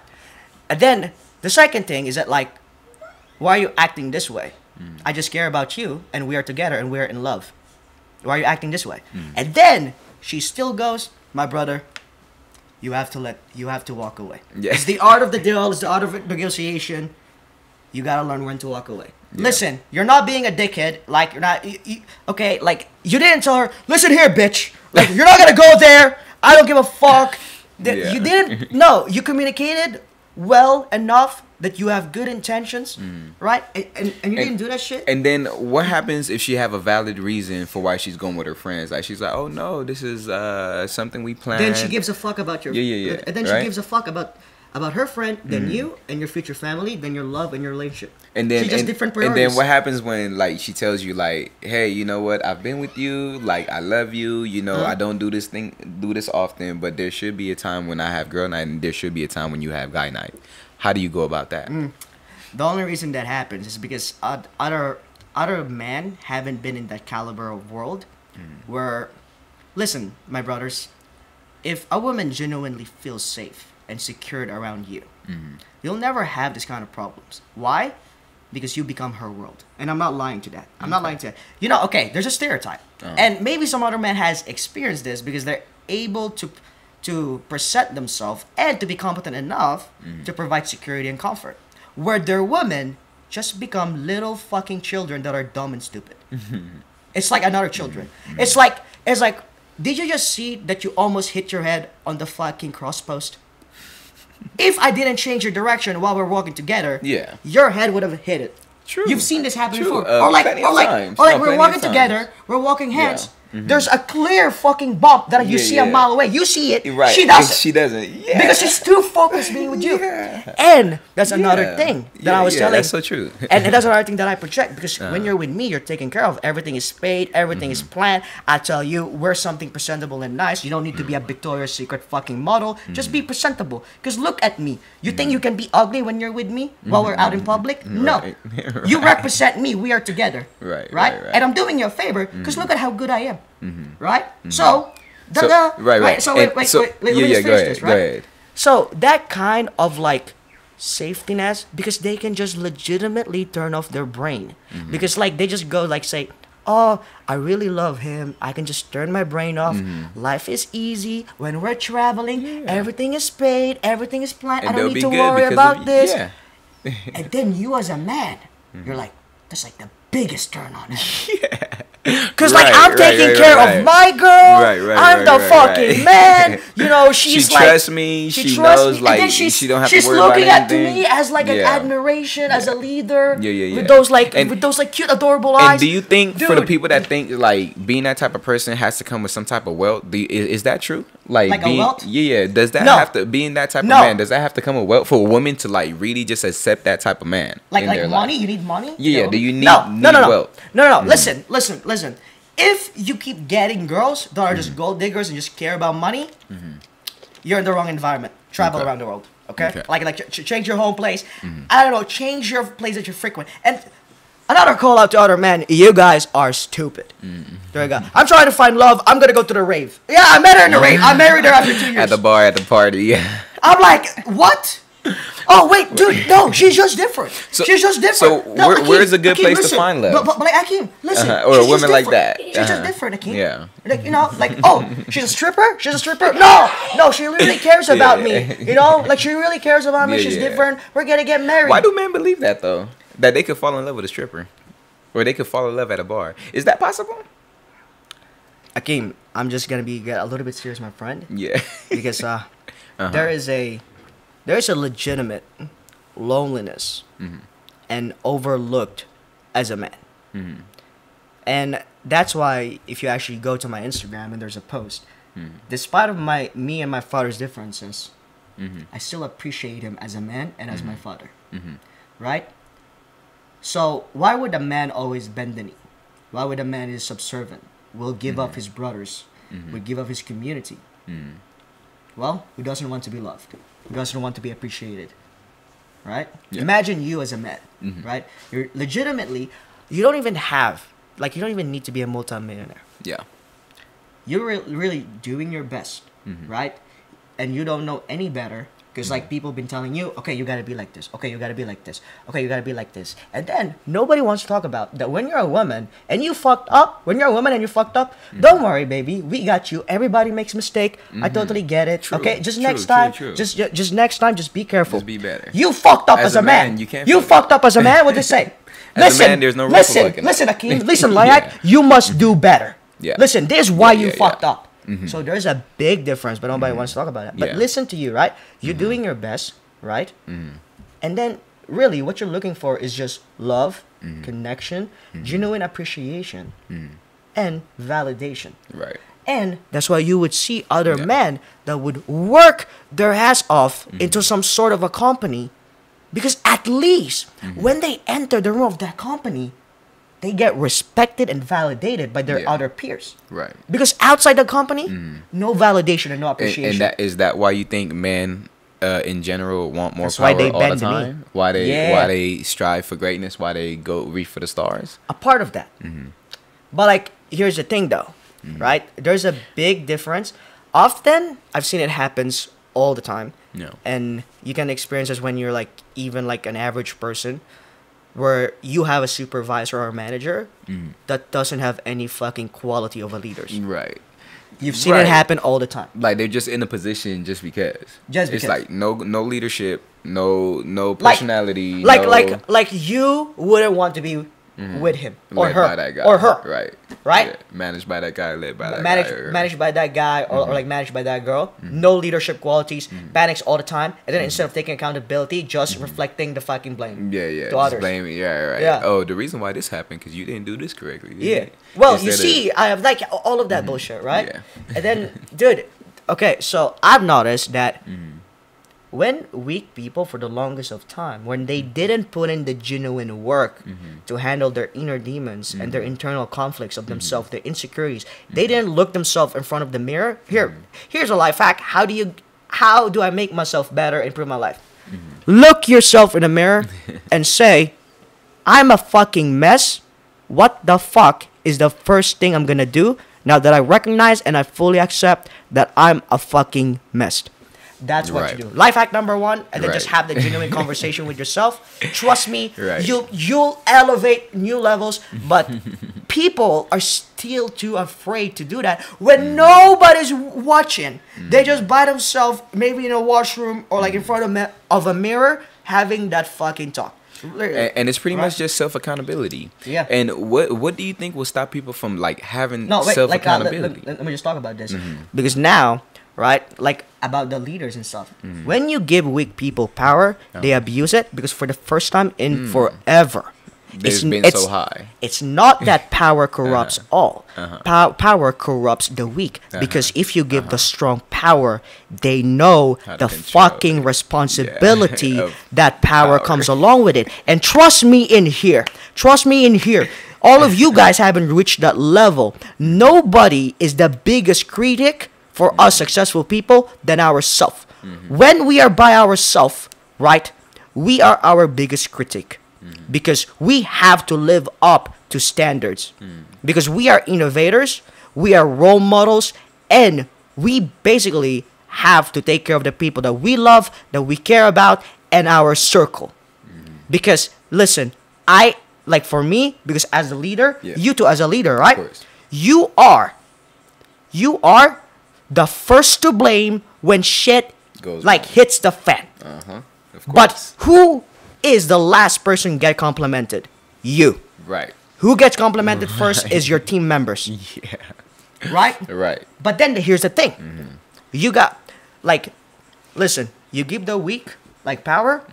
And then the second thing is that like, why are you acting this way? Mm-hmm. I just care about you, and we are together, and we are in love. Why are you acting this way? Mm. And then she still goes, my brother, you have to walk away. Yeah. It's the art of the deal. It's the art of negotiation. You got to learn when to walk away. Yeah. Listen, you're not being a dickhead. Like, you're not, okay, like, you didn't tell her, listen here, bitch. Like, you're not going to go there. I don't give a fuck. You didn't, you communicated well enough that you have good intentions, right? And you didn't do that shit. And then what happens if she have a valid reason for why she's going with her friends? Like she's like, oh no, this is something we planned. Then she gives a fuck about your And then she gives a fuck about her friend, then you and your future family, then your love and your relationship. And then different priorities. And then what happens when like she tells you like, hey, you know what? I've been with you. Like I love you. You know I don't do this often, but there should be a time when I have girl night, and there should be a time when you have guy night. How do you go about that? The only reason that happens is because other men haven't been in that caliber of world where, listen, my brothers, if a woman genuinely feels safe and secured around you, you'll never have this kind of problems. Why? Because you become her world. And I'm not lying to that. I'm not lying to that. You know, okay, there's a stereotype. And maybe some other man has experienced this because they're able to present themselves and to be competent enough to provide security and comfort, where their women just become little fucking children that are dumb and stupid. It's like another children. It's like, did you just see that you almost hit your head on the fucking cross post? If I didn't change your direction while we're walking together, your head would have hit it. True. You've seen this happen before. Or like we're walking together, we're walking hands. There's a clear fucking bump that you see a mile away. You see it. Right. She doesn't. She doesn't. Yeah. Because she's too focused being with you. And that's another thing that I was telling. That's so true. And that's another thing that I project. Because when you're with me, you're taken care of. Everything is paid. Everything is planned. I tell you, wear something presentable and nice. You don't need to be a Victoria's Secret fucking model. Just be presentable. Because look at me. You think you can be ugly when you're with me while we're out in public? No. Right. You represent me. We are together. Right. And I'm doing you a favor because look at how good I am. Right? So, wait, so that kind of like safety net, because they can just legitimately turn off their brain because like they just go like say, oh, I really love him. I can just turn my brain off. Life is easy when we're traveling. Everything is paid. Everything is planned. And I don't need to worry about this. And then you as a man, you're like, that's like the biggest turn on it. Because like I'm taking care of my girl, I'm the fucking man. You know, she's like, she trusts me. She knows like she don't have to worry about anything. She's looking at me as like an admiration, as a leader. With those like cute, adorable eyes. And do you think for the people that think like being that type of person has to come with some type of wealth, is that true? Like being, a wealth? Does that have to being that type of man? Does that have to come with wealth for a woman to like really just accept that type of man? Like money? You need money? Yeah. Do you need wealth? No. Listen. If you keep getting girls that are just gold diggers and just care about money, you're in the wrong environment. Travel around the world, okay? Like change your home place. I don't know, change your place that you frequent. And another call out to other men, you guys are stupid. There you go. I'm trying to find love. I'm going to go to the rave. Yeah, I met her in the rave. I married her after 2 years. At the bar, at the party. I'm like, what? Oh wait, dude! No, she's just different. She's just different. So no, where's a good place to find love? But like Akeem, listen, or a woman like that. She's just different, Akeem. Like you know, like oh, she's a stripper. She's a stripper. No, she really cares about me. You know, like she really cares about me. She's different. We're gonna get married. Why do men believe that though? That they could fall in love with a stripper, or they could fall in love at a bar. Is that possible? Akeem, I'm just gonna be a little bit serious, my friend. Yeah. Because there is a legitimate loneliness and overlooked as a man. And that's why if you actually go to my Instagram and there's a post, despite of me and my father's differences, I still appreciate him as a man and as my father, right? So why would a man always bend the knee? Why would a man is subservient? will give up his brothers, will give up his community. Well, who doesn't want to be loved? Who doesn't want to be appreciated? Right? Yeah. Imagine you as a man, right? You're legitimately, you don't even have, like, you don't even need to be a multimillionaire. Yeah. You're really doing your best, right? And you don't know any better because, like, people have been telling you, okay, you gotta be like this. Okay, you gotta be like this. Okay, you gotta be like this. And then nobody wants to talk about that when you're a woman and you fucked up. When you're a woman and you fucked up, don't worry, baby. We got you. Everybody makes a mistake. I totally get it. True, okay, just next time, just next time, just be careful. Just be better. You fucked up as a man. You fucked up as a man. What they say? Listen, as a man, there's no listen, Akeem. Listen, Leahc. You must do better. Yeah. Listen, this is why you fucked up. So there's a big difference, but nobody wants to talk about that. But listen to you, right? You're doing your best, right? And then really what you're looking for is just love, connection, genuine appreciation, and validation. Right. And that's why you would see other men that would work their ass off into some sort of a company, because at least when they enter the room of that company, they get respected and validated by their other peers. Right. Because outside the company, no validation and no appreciation. And that is that why you think men in general want more power all the time? Why they strive for greatness? Why they go reach for the stars? A part of that. But like, here's the thing though, right? There's a big difference. Often, I've seen it happens all the time. And you can experience this when you're like, even like an average person, where you have a supervisor or a manager that doesn't have any fucking quality over leaders. Right. You've seen it happen all the time. Like, they're just in a position just because. Just because. It's like no leadership, no personality. Like, no... like you wouldn't want to be with him or led her by that guy. Or her. Right. Right? Yeah. Managed by that guy, led by that guy. Managed by that guy or like managed by that girl. No leadership qualities, panics all the time. And then instead of taking accountability, just reflecting the fucking blame. Yeah, yeah. To others. Blame it. Yeah, right. Yeah. Oh, the reason why this happened because you didn't do this correctly. Yeah. Well, instead you see, I have like all of that bullshit, right? Yeah. And then, dude, okay, so I've noticed that when weak people, for the longest of time, when they didn't put in the genuine work to handle their inner demons and their internal conflicts of themselves, their insecurities, they didn't look themselves in front of the mirror. Here's a life hack. How do I make myself better, improve my life? Look yourself in the mirror and say, I'm a fucking mess. What the fuck is the first thing I'm gonna do now that I recognize and I fully accept that I'm a fucking mess? That's what you do. Life hack number one, and then just have the genuine conversation with yourself. Trust me, you'll elevate new levels, but people are still too afraid to do that when nobody's watching. They just by themselves, maybe in a washroom or like in front of a mirror, having that fucking talk. And it's pretty much just self-accountability. Yeah. And what do you think will stop people from like having self-accountability? Let me just talk about this. Because now... Right? Like about the leaders and stuff. When you give weak people power, they abuse it because for the first time in forever, it's been so high. It's not that power corrupts all. Power corrupts the weak because if you give the strong power, they know the fucking responsibility that power comes along with it. And trust me in here. Trust me in here. All of you guys haven't reached that level. Nobody is the biggest critic for us successful people than ourselves. When we are by ourselves, right, we are our biggest critic because we have to live up to standards because we are innovators, we are role models, and we basically have to take care of the people that we love, that we care about, and our circle. Because, listen, like for me, because as a leader, you too as a leader, right? Of course. You are the first to blame when shit hits the fan. Of course. But who is the last person to get complimented? You. Right. Who gets complimented first is your team members. Right? Right. But then here's the thing. You got, like, listen, you give the weak, like, power,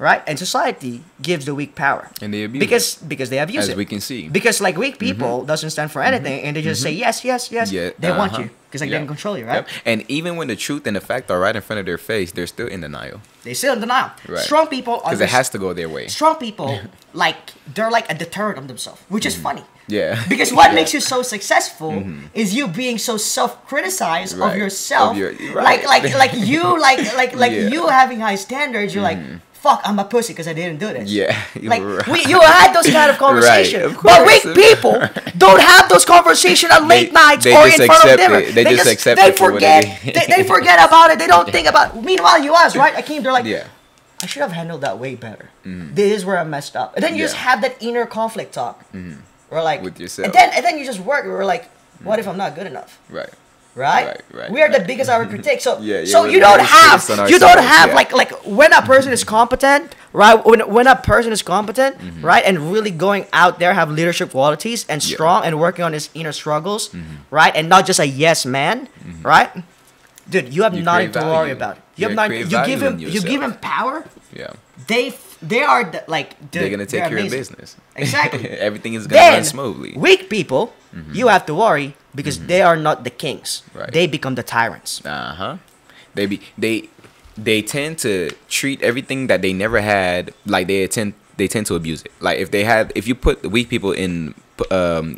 right? And society gives the weak power. And they abuse it. Because they abuse it. As we can see. Because, like, weak people doesn't stand for anything, and they just say, yes, yes, yes. Yeah. They want you. Because they can control you, right? And even when the truth and the fact are right in front of their face, they're still in denial. They're still in denial. Right. Strong people are... Because it has to go their way. Strong people, like, they're like a deterrent of themselves, which is funny. Yeah. Because what makes you so successful is you being so self-criticized of yourself. Like you having high standards. You're like, fuck, I'm a pussy because I didn't do this. Yeah. Like, you had those kind of conversations. Right, of course. But weak people don't have those conversations at late nights or in front of dinner. They just forget about it. They don't think about it. Meanwhile, you ask, right, Akeem? They're like, I should have handled that way better. This is where I messed up. And then you just have that inner conflict talk. Or like, with yourself. And then you just work. We're like, what if I'm not good enougf? Right. Right? We are the biggest critique. So you don't have like when a person is competent, right? When a person is competent, right, and really going out there, have leadership qualities and strong and working on his inner struggles, right? And not just a yes man, right? Dude, you have nothing to worry about. You have nothing. You give him power. Yeah. They're gonna take care of business. Exactly. Everything is gonna run smoothly. Weak people, you have to worry because they are not the kings. Right. They become the tyrants. They tend to treat everything that they never had, like they tend to abuse it. Like if you put the weak people in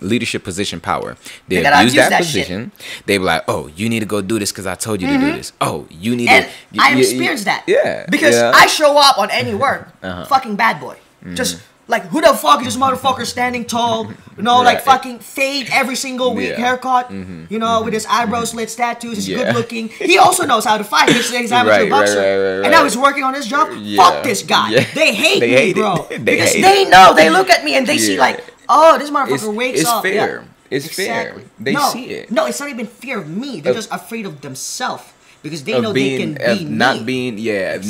leadership position power, they abuse that position. They were like, oh, you need to go do this because I told you to do this. Oh, you need to. I experienced that. Yeah. Because I show up on any work, fucking bad boy. Just like, who the fuck is this motherfucker standing tall? You know, like fucking fade every single week, haircut, you know, with his eyebrows slit, tattoos, he's good looking. He also knows how to fight. He's an amateur boxer. And now he's working on his job. Fuck this guy. They hate me, bro. Because they know, they look at me and they see like, oh, this motherfucker wakes up. It's fair. Yeah. It's fair. They see it. No, it's not even fear of me. They're just afraid of themselves. Because they know they can be not being,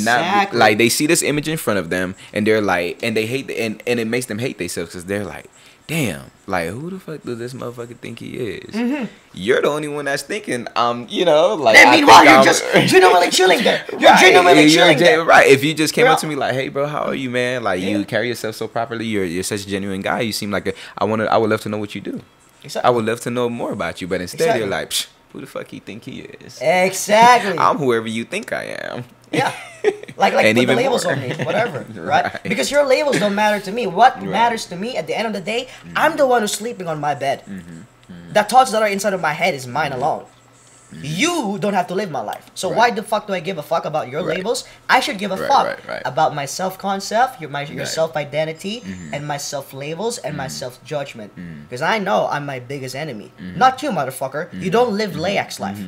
not like they see this image in front of them, and they're like, and they hate, and it makes them hate themselves because they're like, damn, like who the fuck does this motherfucker think he is? You're the only one that's thinking, you know, like. And meanwhile, you're just genuinely chilling there. You're genuinely chilling there. Right. If you just came up to me like, hey, bro, how are you, man? Like, you carry yourself so properly. You're such a genuine guy. You seem like a. I would love to know what you do. Exactly. I would love to know more about you, but instead you're like. Psh, who the fuck you think he is? Exactly. I'm whoever you think I am. Yeah. Like and put the labels on me, whatever, right? Because your labels don't matter to me. What matters to me at the end of the day, I'm the one who's sleeping on my bed. The thoughts that are inside of my head is mine alone. You don't have to live my life. So why the fuck do I give a fuck about your labels? I should give a fuck about my self-concept, your self-identity, and my self-labels, and my self-judgment. Because I know I'm my biggest enemy. Not you, motherfucker. You don't live Leahc's life.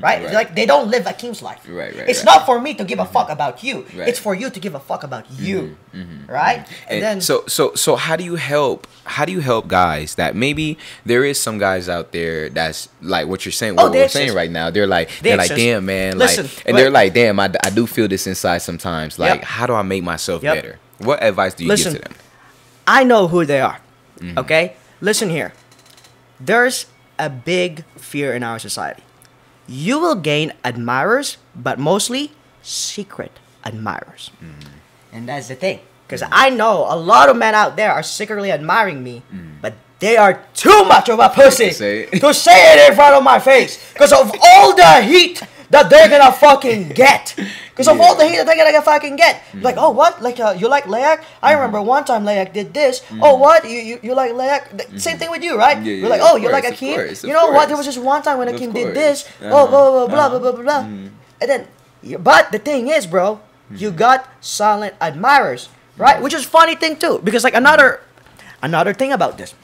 Right? Like, they don't live Akeem's life. It's not for me to give a fuck about you. It's for you to give a fuck about you. Right? And then so how do you help guys that maybe there is some guys out there that's like what you're saying, what we're saying right now? They're like damn, man. Listen, like, and they're like, damn, I do feel this inside sometimes. Like, how do I make myself better? What advice do you give to them? I know who they are. Okay, listen here. There's a big fear in our society. You will gain admirers, but mostly secret admirers. And that's the thing, because I know a lot of men out there are secretly admiring me, but they are too much of a pussy to say it in front of my face because of all the heat that they're gonna fucking get. Because of all the heat that they're gonna fucking get. Like, oh, what? Like, you like Leahc? I remember one time Leahc did this. Oh, what? You like Leahc? Same thing with you, right? You're like, oh, you like Akeem? You know what? There was just one time when Akeem did this. Oh, blah, blah, blah, blah, blah, blah. And then, but the thing is, bro, you got silent admirers, right? Which is a funny thing, too. Because, like, another thing about this,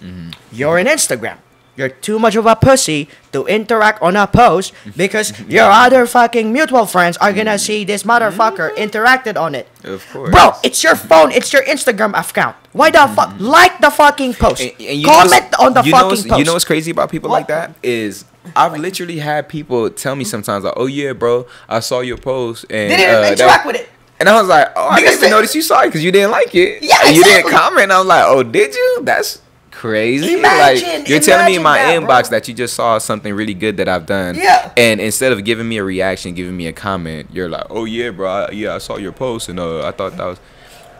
you're on Instagram. You're too much of a pussy to interact on a post because your other fucking mutual friends are gonna see this motherfucker interacted on it. Of course. Bro, it's your phone. It's your Instagram account. Why the fuck? Like the fucking post. And comment on the fucking post. You know what's crazy about people like that is... I've literally had people tell me sometimes, like, oh, yeah, bro, I saw your post. And, they didn't interact with it. And I was like, oh, I didn't even notice you saw it because you didn't like it. Yeah, exactly. You didn't comment. I was like, oh, did you? That's crazy. Imagine, like, you're telling me in my inbox that you just saw something really good that I've done. Yeah. And instead of giving me a reaction, giving me a comment, you're like, oh, yeah, bro. Yeah, I saw your post. And I thought that was.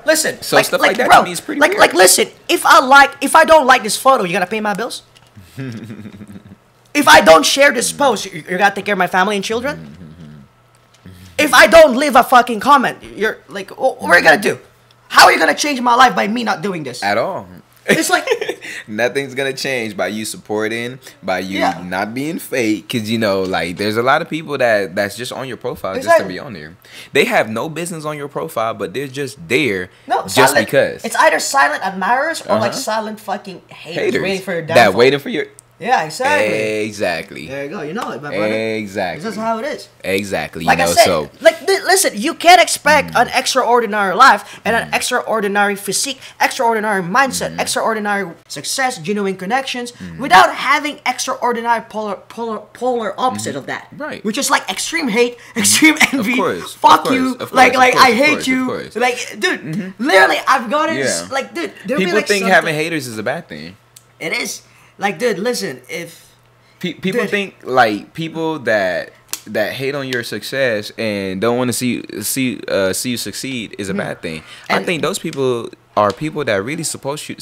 Listen. So like, stuff like that, bro, to me is pretty weird. Like, listen, if I don't like this photo, you're going to pay my bills? If I don't share this post, you're gonna take care of my family and children? If I don't leave a fucking comment, you're like, what are you gonna do? How are you gonna change my life by me not doing this? At all. It's like nothing's gonna change by you supporting, by you not being fake. Cause you know, like there's a lot of people that's just on your profile just to be on there. They have no business on your profile, but they're just there because it's either silent admirers or like silent fucking haters waiting for your downfall. Yeah, exactly. Exactly. There you go. You know it, my brother. Exactly. This is how it is. Exactly. Like you know, I said, so like listen, you can't expect an extraordinary life and an extraordinary physique, extraordinary mindset, extraordinary success, genuine connections without having extraordinary polar opposite of that. Right. Which is like extreme hate, extreme envy. Of course. Fuck you. Of course, like I hate you. Like dude, literally I've got it. Yeah. Like dude, people think having haters is a bad thing. It is. Like, dude, listen, if... people think, like, people that hate on your success and don't want to see you succeed is a bad thing. And I think those people are people that really supports you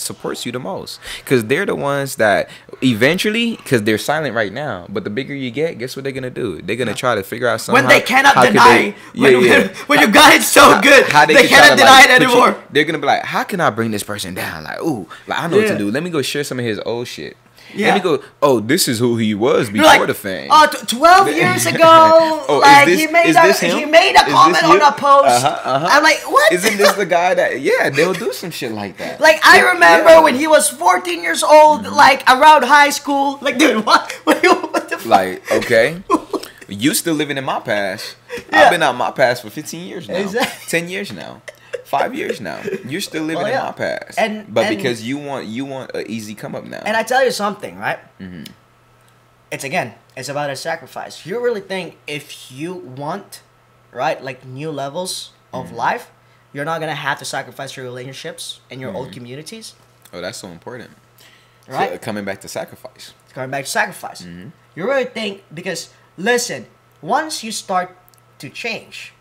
the most. Because they're the ones that eventually, because they're silent right now, but the bigger you get, guess what they're going to do? They're going to try to figure out something. When they cannot deny, when you got it so good, they cannot deny it anymore. They're going to be like, how can I bring this person down? Like, ooh, like, I know what to do. Let me go share some of his old shit. Yeah. And he go, oh, this is who he was before the fame. Oh, 12 years ago, oh, like he made a comment on a post. I'm like, what? Isn't this the guy that? Yeah, they'll do some shit like that. Like I remember when he was 14 years old, like around high school. Like, dude, what the fuck? Like, okay, you still living in my past. Yeah. I've been out my past for 15 years now, 10 years now. 5 years now. You're still living in my past. But because you want an easy come up now. And I tell you something, right? It's again, it's about a sacrifice. You really think if you want, right, like new levels of life, you're not going to have to sacrifice your relationships and your old communities? Oh, that's so important. Right? So, coming back to sacrifice. Coming back to sacrifice. You really think, because listen, once you start to change,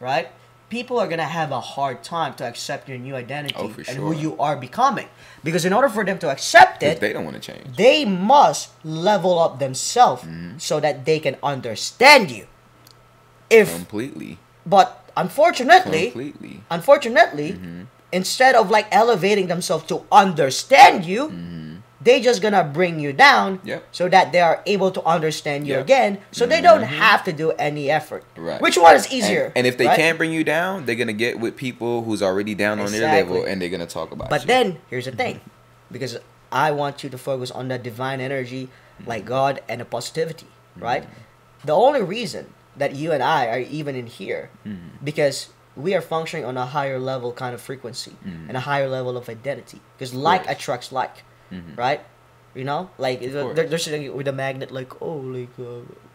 right? People are going to have a hard time to accept your new identity and who you are becoming. Because in order for them to accept it, they don't want to change. They must level up themselves so that they can understand you. Completely. But unfortunately, instead of like elevating themselves to understand you, they just gonna bring you down so that they are able to understand you again, so they don't have to do any effort. Right. Which one is easier? And if they can't bring you down, they're gonna get with people who's already down on their level, and they're gonna talk about it. But then here's the thing, because I want you to focus on the divine energy, like God, and the positivity. Right. The only reason that you and I are even in here because we are functioning on a higher level kind of frequency and a higher level of identity. Because like attracts like. Right, you know, like there's something with a magnet, like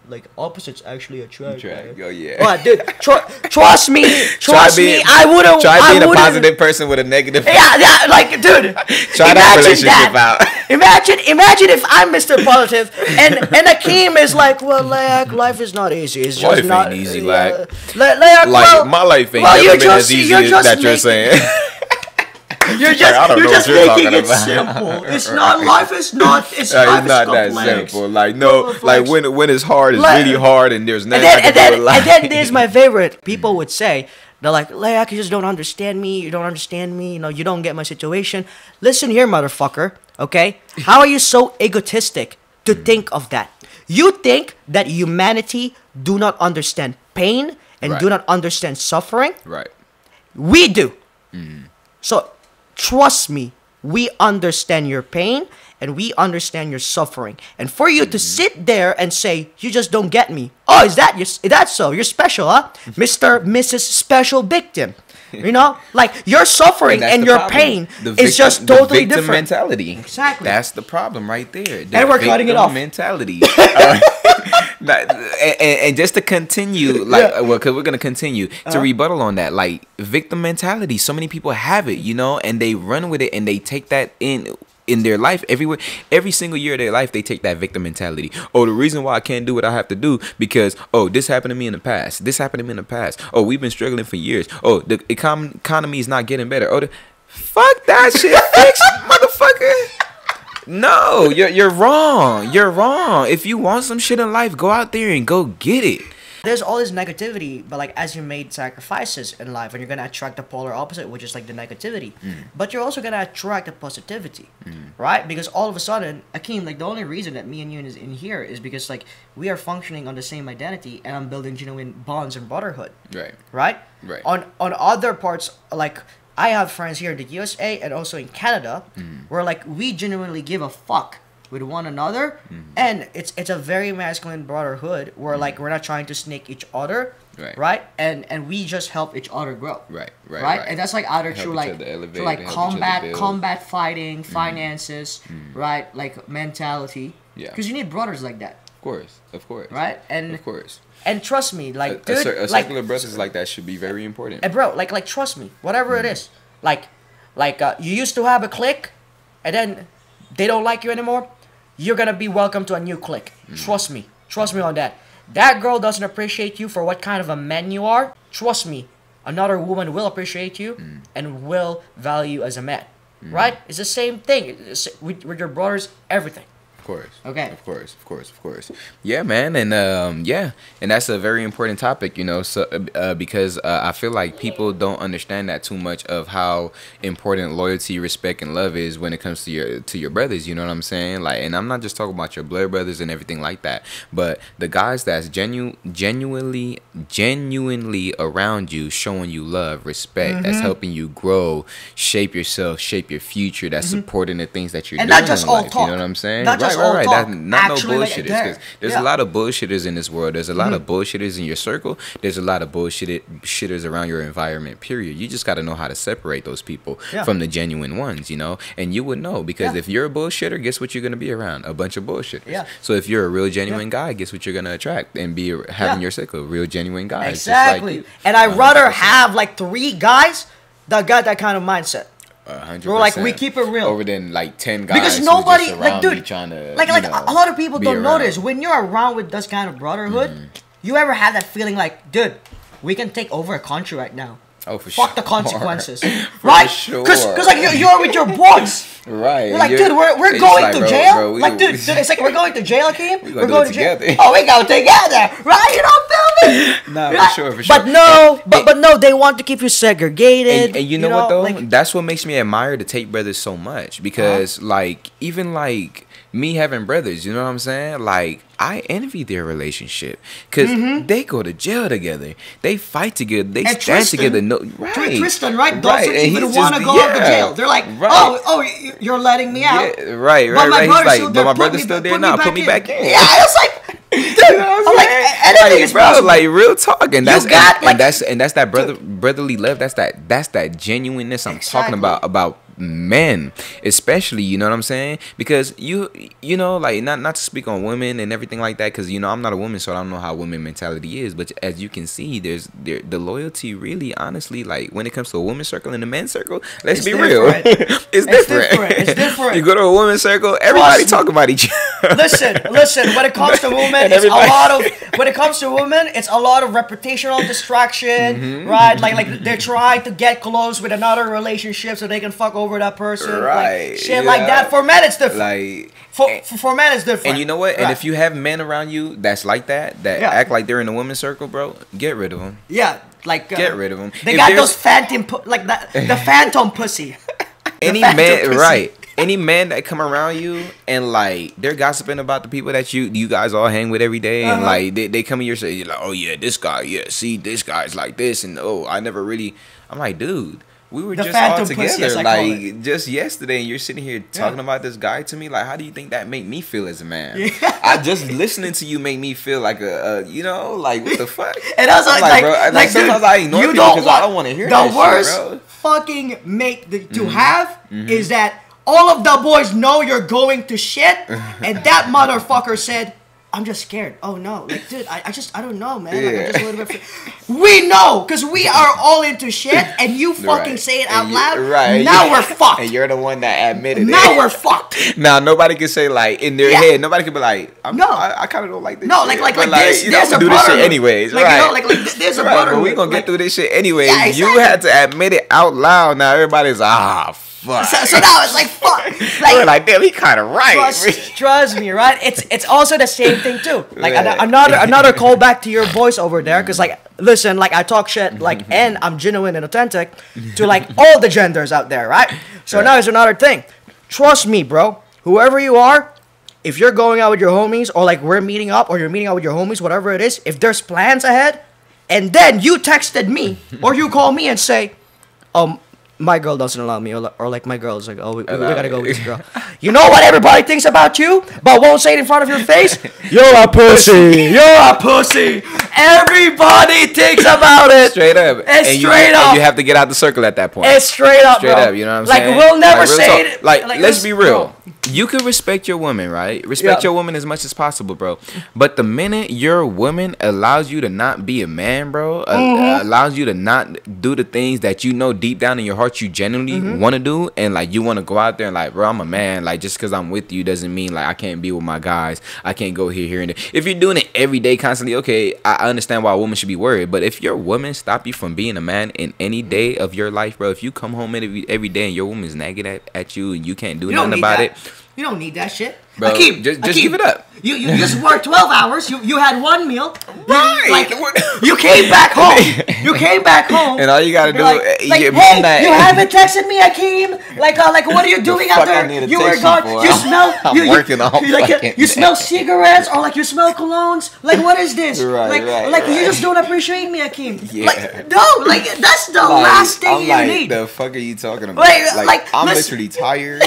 like opposites actually attract. Oh yeah. But dude, trust me, I wouldn't. Try being a positive person with a negative. Yeah, like dude. Try that relationship out. Imagine if I'm Mr. Positive and Akeem is like, well, Leahc, life is not easy. It's just not easy, Leahc. Leahc, well, my life ain't ever been as easy as that you're saying. You're just making it simple. It's not life. It's not that simple. Like no, like when it's hard, it's really hard, and there's nothing. And then there's my favorite. People would say they're like, Leahc, you just don't understand me. You don't understand me. You know, you don't get my situation. Listen here, motherfucker. Okay, how are you so egotistic to think of that? You think that humanity do not understand pain and do not understand suffering? Right. We do. So. Trust me, we understand your pain and we understand your suffering. And for you to sit there and say, you just don't get me. Oh, is that so? You're special, huh? Mr. Mrs. Special Victim. You know? Like, your suffering and your pain is just totally different. The victim mentality. Exactly. That's the problem right there. And we're cutting it off. Mentality. And just to continue, like, well, because we're gonna continue to rebuttal on that, like victim mentality. So many people have it, you know, and they run with it, and they take that in their life everywhere, every single year of their life. They take that victim mentality. Oh, the reason why I can't do what I have to do because oh, this happened to me in the past. This happened to me in the past. Oh, we've been struggling for years. Oh, the economy is not getting better. Oh, fuck that shit, fix, motherfucker. No, you're wrong. You're wrong. If you want some shit in life, go out there and go get it. there's all this negativity, but like as you made sacrifices in life, and you're gonna attract the polar opposite, which is like the negativity, but you're also gonna attract the positivity, right? Because all of a sudden, Akeem, like the only reason that me and you is in here is because like we are functioning on the same identity, and I'm building genuine bonds and brotherhood, right? On other parts, like I have friends here in the USA and also in Canada, where like we genuinely give a fuck with one another, and it's a very masculine brotherhood where like we're not trying to snake each other, right? And we just help each other grow, right? And that's like either through like combat fighting, finances, right? Like mentality, because you need brothers like that. Of course, right? And of course. And trust me, like a circle of brothers like that should be very important. And bro, like trust me, whatever it is, like you used to have a clique, and then they don't like you anymore. You're gonna be welcome to a new clique. Trust me on that. That girl doesn't appreciate you for what kind of a man you are. Trust me, another woman will appreciate you and will value you as a man. Right? It's the same thing with your brothers. Everything. Of course. Yeah, man, and yeah, and that's a very important topic, you know. So because I feel like people don't understand that too much of how important loyalty, respect, and love is when it comes to your brothers. You know what I'm saying? Like, and I'm not just talking about your blood brothers and everything like that, but the guys that's genuinely around you, showing you love, respect, that's helping you grow, shape yourself, shape your future, that's supporting the things that you're doing in life. You know what I'm saying? Right. Not no bullshitters. Cause there's a lot of bullshitters in this world. There's a lot of bullshitters in your circle. There's a lot of bullshitters around your environment, period. You just got to know how to separate those people from the genuine ones, you know? And you would know, because if you're a bullshitter, guess what you're going to be around? A bunch of bullshitters. So if you're a real genuine guy, guess what you're going to attract and be having your circle? Real genuine guys. Exactly. Like, and I'd rather have like 3 guys that got that kind of mindset. 100%. We're like, we keep it real. Over than like 10 guys. Because nobody, like, dude, to, like you know, a lot of people don't notice when you're around with this kind of brotherhood. You ever have that feeling like, dude, we can take over a country right now? Oh, for Fuck the consequences, right? Because like you're with your boys, right? You're like, dude, we're going like, to jail. Bro, like, dude, it's like we're going to jail, Akeem. We're going to jail. Oh, we go together, right? You don't feel me? Nah, right? for sure. But no, but no, they want to keep you segregated. And you know what though? Like, that's what makes me admire the Tate brothers so much, because like even like me having brothers, you know what I'm saying? Like, I envy their relationship, because they go to jail together. They fight together. They and stand Tristan, together. No, right. Tristan, right? Doesn't even want to go to jail. They're like, oh, you're letting me out. Right. He's like, but my brother's still there now. Put me back in. Yeah, it's like, dude, you know what I'm saying? Like, bro, like real talk, and that's that brotherly love. That's that genuineness I'm talking about. Men especially, you know what I'm saying? Because you know, like not to speak on women and everything like that, because you know I'm not a woman, so I don't know how women mentality is, but as you can see, the loyalty really, honestly, like when it comes to a woman's circle and a man's circle, let's be real, it's different. You go to a woman's circle, everybody talk about each other. listen, when it comes to women, it's a lot of reputational distraction, right? Like they're trying to get close with another relationship so they can fuck over that person, like shit like that. For men, it's different. Like for men, it's different. And you know what? And if you have men around you that's like that act like they're in a women's circle, bro, get rid of them. Yeah, like get rid of them. They got those phantom, like that, the phantom pussy. Any man, right? Any man that come around you and like they're gossiping about the people that you guys all hang with every day, and like they come in your say, like, oh yeah, this guy, see, this guy's like this, and oh, I never really. I'm like, dude. We were just all together like just yesterday, and you're sitting here talking about this guy to me. Like, how do you think that make me feel as a man? Yeah. I just listening to you make me feel like a you know, like what the fuck? And I was like bro, like sometimes I ignore you because I don't want to hear that shit, bro. The worst fucking mate that you have is that all of the boys know you're going to shit, and that motherfucker said, I'm just scared. Oh no, like dude, I don't know, man. Like, I'm just a little bit. We know, cause we are all into shit, and you fucking say it out loud. Right. Now we're fucked. And you're the one that admitted it. Now we're fucked. Now nobody can say like in their head. Nobody can be like, I kind of don't like this. No, shit. like there's a do this shit anyways. Like, you know, like there's a brother. We're gonna get through this shit anyways. Yeah, exactly. You had to admit it out loud. Now everybody's fuck. So now it's like, fuck. Like, we're like, damn, he kind of right. Trust me, right? It's also the same thing too. Like another callback to your voice over there, because like, listen, like I talk shit, like, and I'm genuine and authentic to like all the genders out there, right? So now it's another thing. Trust me, bro. Whoever you are, if you're going out with your homies, or like we're meeting up, or you're meeting out with your homies, whatever it is, if there's plans ahead, and then you texted me or you call me and say, my girl doesn't allow me, or like my girl's like, oh, we gotta go with this girl. You know what everybody thinks about you, but won't say it in front of your face? You're a pussy. You're a pussy. Everybody thinks about it. Straight up. And straight up. You have to get out the circle at that point. It's straight up, Straight up, you know what I'm saying? Like, we'll never say it. Like, let's be real. You can respect your woman, right? Respect your woman as much as possible, bro. But the minute your woman allows you to not be a man, bro, allows you to not do the things that you know deep down in your heart you genuinely want to do, and like you want to go out there and like, bro, I'm a man. Like, just because I'm with you doesn't mean like I can't be with my guys. I can't go here and there. If you're doing it every day constantly, okay, I understand why a woman should be worried. But if your woman stop you from being a man in any day of your life, bro, if you come home every day and your woman's nagging at you and you can't do nothing about it. You don't need that shit. Bro, Akeem, just give it up. You just worked 12 hours. You had one meal. Right. Like, you came back home. You came back home. And all you got to do is like, hey, you haven't texted me, Akeem. Like what are you doing out there? You were gone. You smell. I'm working all like, you smell cigarettes, or like you smell colognes. Like, what is this? Like you just don't appreciate me, Akeem. Yeah. Like, no, like that's the last thing you need. The fuck are you talking about? Like I'm literally tired.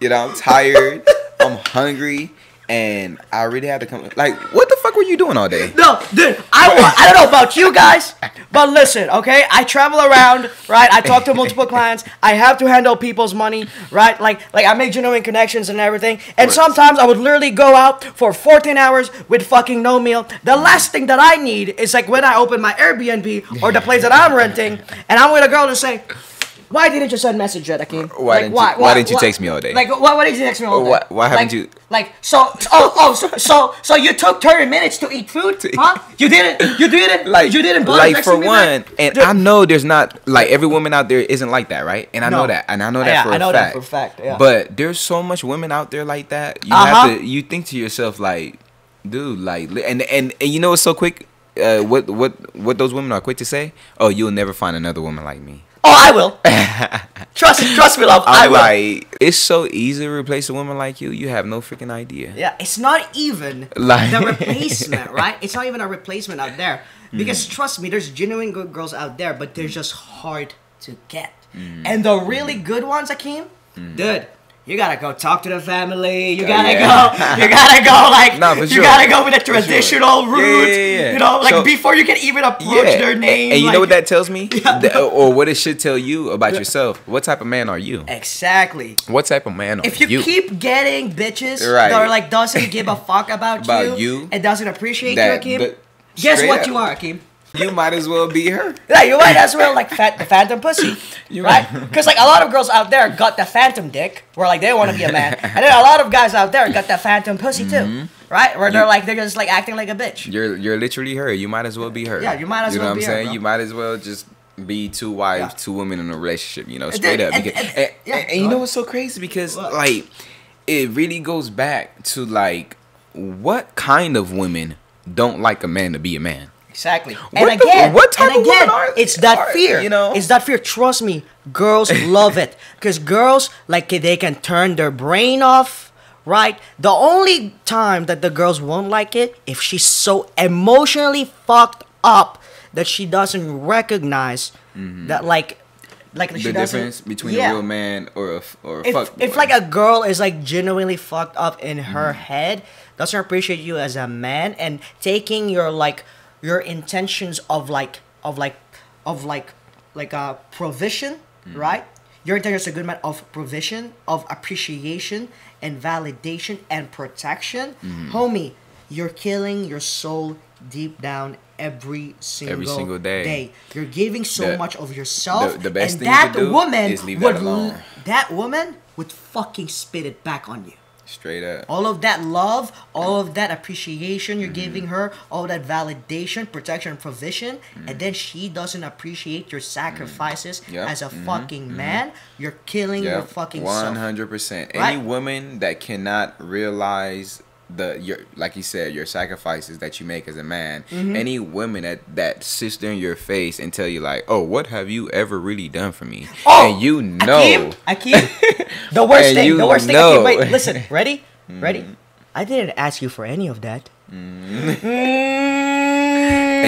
You know, I'm tired. I'm hungry, and I really had to come. Like, what the fuck were you doing all day? No, dude, I don't know about you guys, but listen, okay? I travel around, right? I talk to multiple clients. I have to handle people's money, right? Like I make genuine connections and everything. And sometimes I would literally go out for 14 hours with fucking no meal. The last thing that I need is like when I open my Airbnb or the place that I'm renting, and I'm with a girl to say, why didn't you send message yet, Akeem? Why didn't you text me all day? Like, why didn't you text me all day? Why haven't you? Like, so you took 30 minutes to eat food, huh? You didn't. Like, you didn't. For one, and I know there's not like every woman out there isn't like that, right? And I know that, for a fact. Yeah. But there's so much women out there like that. You have to. You think to yourself, like, dude, like, and you know it's so quick. What those women are quick to say? Oh, you'll never find another woman like me. Oh, I will. Trust me, love. I will. Like, it's so easy to replace a woman like you. You have no freaking idea. Yeah, it's not even like the replacement, right? It's not even a replacement out there. Because trust me, there's genuine good girls out there, but they're just hard to get. And the really good ones, Akeem, dude, you gotta go talk to the family. You gotta go. You gotta go like. You gotta go with a traditional route. You know, like before you can even approach their name. And you know what that tells me, or what it should tell you about yourself. What type of man are you? Exactly. What type of man are you? If you keep getting bitches that are like doesn't give a fuck about you and doesn't appreciate you, Akeem, guess what you are, Akeem. You might as well be her. Yeah, you might as well like the phantom pussy, right? Because like a lot of girls out there got the phantom dick, where like they want to be a man, and then a lot of guys out there got the phantom pussy too, right? Where they're just like acting like a bitch. You're literally her. You might as well be her. Yeah, you might as well. You know what I'm saying? Her, you might as well just be two wives, two women in a relationship. You know, straight up. And you know what's so crazy? Because like it really goes back to like what kind of women don't like a man to be a man. Exactly. And again, it's that fear. You know? It's that fear. Trust me, girls love it. Because girls, like, they can turn their brain off, right? The only time that the girls won't like it, if she's so emotionally fucked up that she doesn't recognize that, like the difference between a real man or a fuck boy. If like a girl is like genuinely fucked up in her head, doesn't appreciate you as a man, and taking your like intentions of provision, right? Your intentions are good man of provision, of appreciation and validation and protection. Homie, you're killing your soul deep down every single day. You're giving so much of yourself. The best thing you can do is leave that alone. That woman would fucking spit it back on you. Straight up. All of that love, all of that appreciation you're giving her, all that validation, protection, and provision, and then she doesn't appreciate your sacrifices as a fucking man, you're killing your fucking self. 100%. Any woman that cannot realize the like you said, your sacrifices that you make as a man, any woman that sits there in your face and tell you like, oh, what have you ever really done for me? Oh, and you know, Akeem, the worst thing, the worst thing. Akeem, wait, listen, ready, ready? I didn't ask you for any of that, and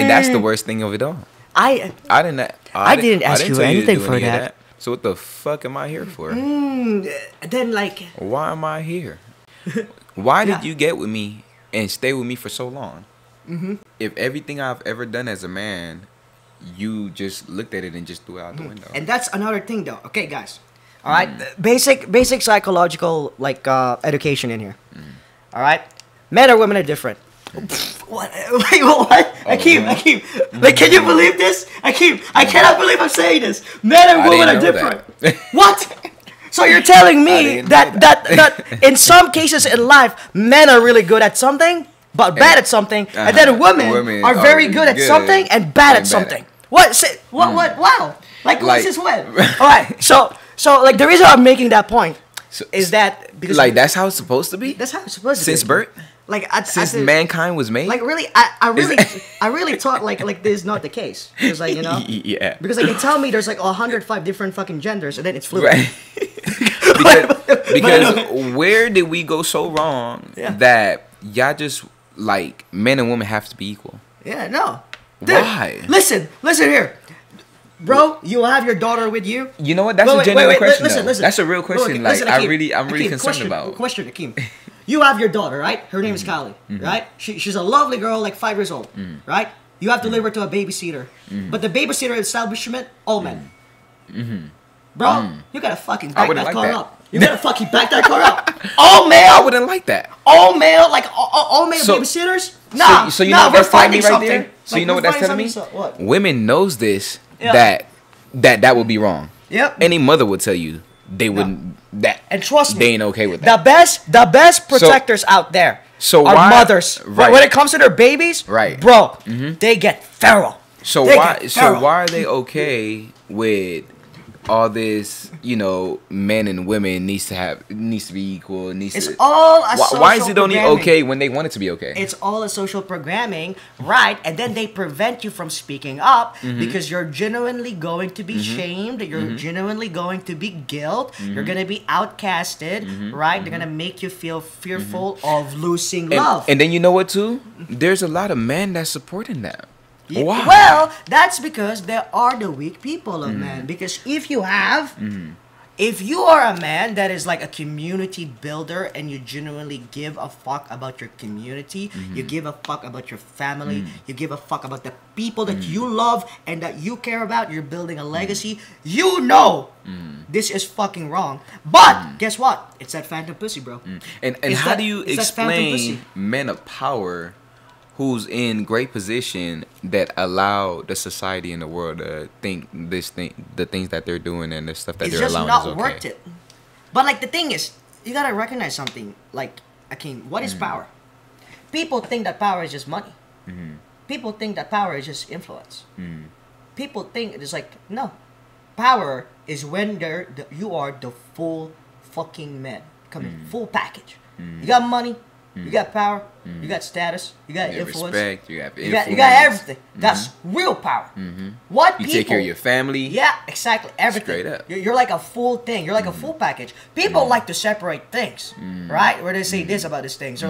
that's the worst thing of it all. I didn't ask you anything for that. So what the fuck am I here for? Then like, why am I here? Why did you get with me and stay with me for so long? If everything I've ever done as a man, you just looked at it and just threw it out the window. And that's another thing, though. Okay, guys. All right, basic psychological like education in here. All right, men or women are different. What? Wait, what? Akeem, like, can you believe this? Akeem, I cannot believe I'm saying this. Men and women are different. What? So you're telling me that in some cases in life, men are really good at something, but bad at something, and then women are very good at something and bad at something. What? What? Wow! Like, what's this web? All right. So like the reason I'm making that point is that because like that's how it's supposed to be. That's how it's supposed to be. Since birth. Like since mankind was made. Like really, I really thought like this is not the case. Because like, you know, because like they tell me there's like 105 different fucking genders, and then it's fluid. Right. because where did we go so wrong that y'all just like men and women have to be equal? Yeah, no. Dude, why? Listen here. Bro, you have your daughter with you. You know what? That's a genuine question. Listen. That's a real question. Bro, listen, like Akeem, I'm really concerned about. Question, Akeem. You have your daughter, right? Her name is Callie, right? She's a lovely girl, like 5 years old, right? You have to deliver her to a babysitter. But the babysitter establishment, all men. Bro, you gotta fucking back that car up. You gotta fucking back that car up. All male. I wouldn't like that. All male, like all male babysitters? Nah, so you know what that's telling me right there? So you know what that's telling me? What? Women knows this, that would be wrong. Yep. Any mother would tell you they wouldn't. That and trust me, they ain't okay with that. The best protectors out there are mothers. Right. But when it comes to their babies, bro, they get feral. So why are they okay with all this? You know, men and women needs to be equal. It's all a social programming. Why is it only okay when they want it to be okay? It's all a social programming, right? And then they prevent you from speaking up because you're genuinely going to be shamed. You're genuinely going to be guilt. You're going to be outcasted, right? They're going to make you feel fearful of losing love. And then you know what too? There's a lot of men that's supporting that. Wow. Well, that's because there are the weak people of men. Because if you are a man that is like a community builder and you genuinely give a fuck about your community, you give a fuck about your family, you give a fuck about the people that you love and that you care about, you're building a legacy, you know this is fucking wrong. But guess what? It's that phantom pussy, bro. And how do you explain men of power who's in great position that allow the society and the world to think the things that they're doing and the stuff that they're allowing is okay? It's just not worth it. But like the thing is, you gotta recognize something. Like, Akeem, what is power? People think that power is just money. People think that power is just influence. People think it is like, no. Power is when you are the full fucking man. Coming full package. You got money. You got power, you got status, you got influence, respect, you got everything. That's real power. What you people, take care of your family. Yeah, exactly. Everything. Straight up. You're like a full thing. You're like a full package. People like to separate things, right? Where they say this about these things,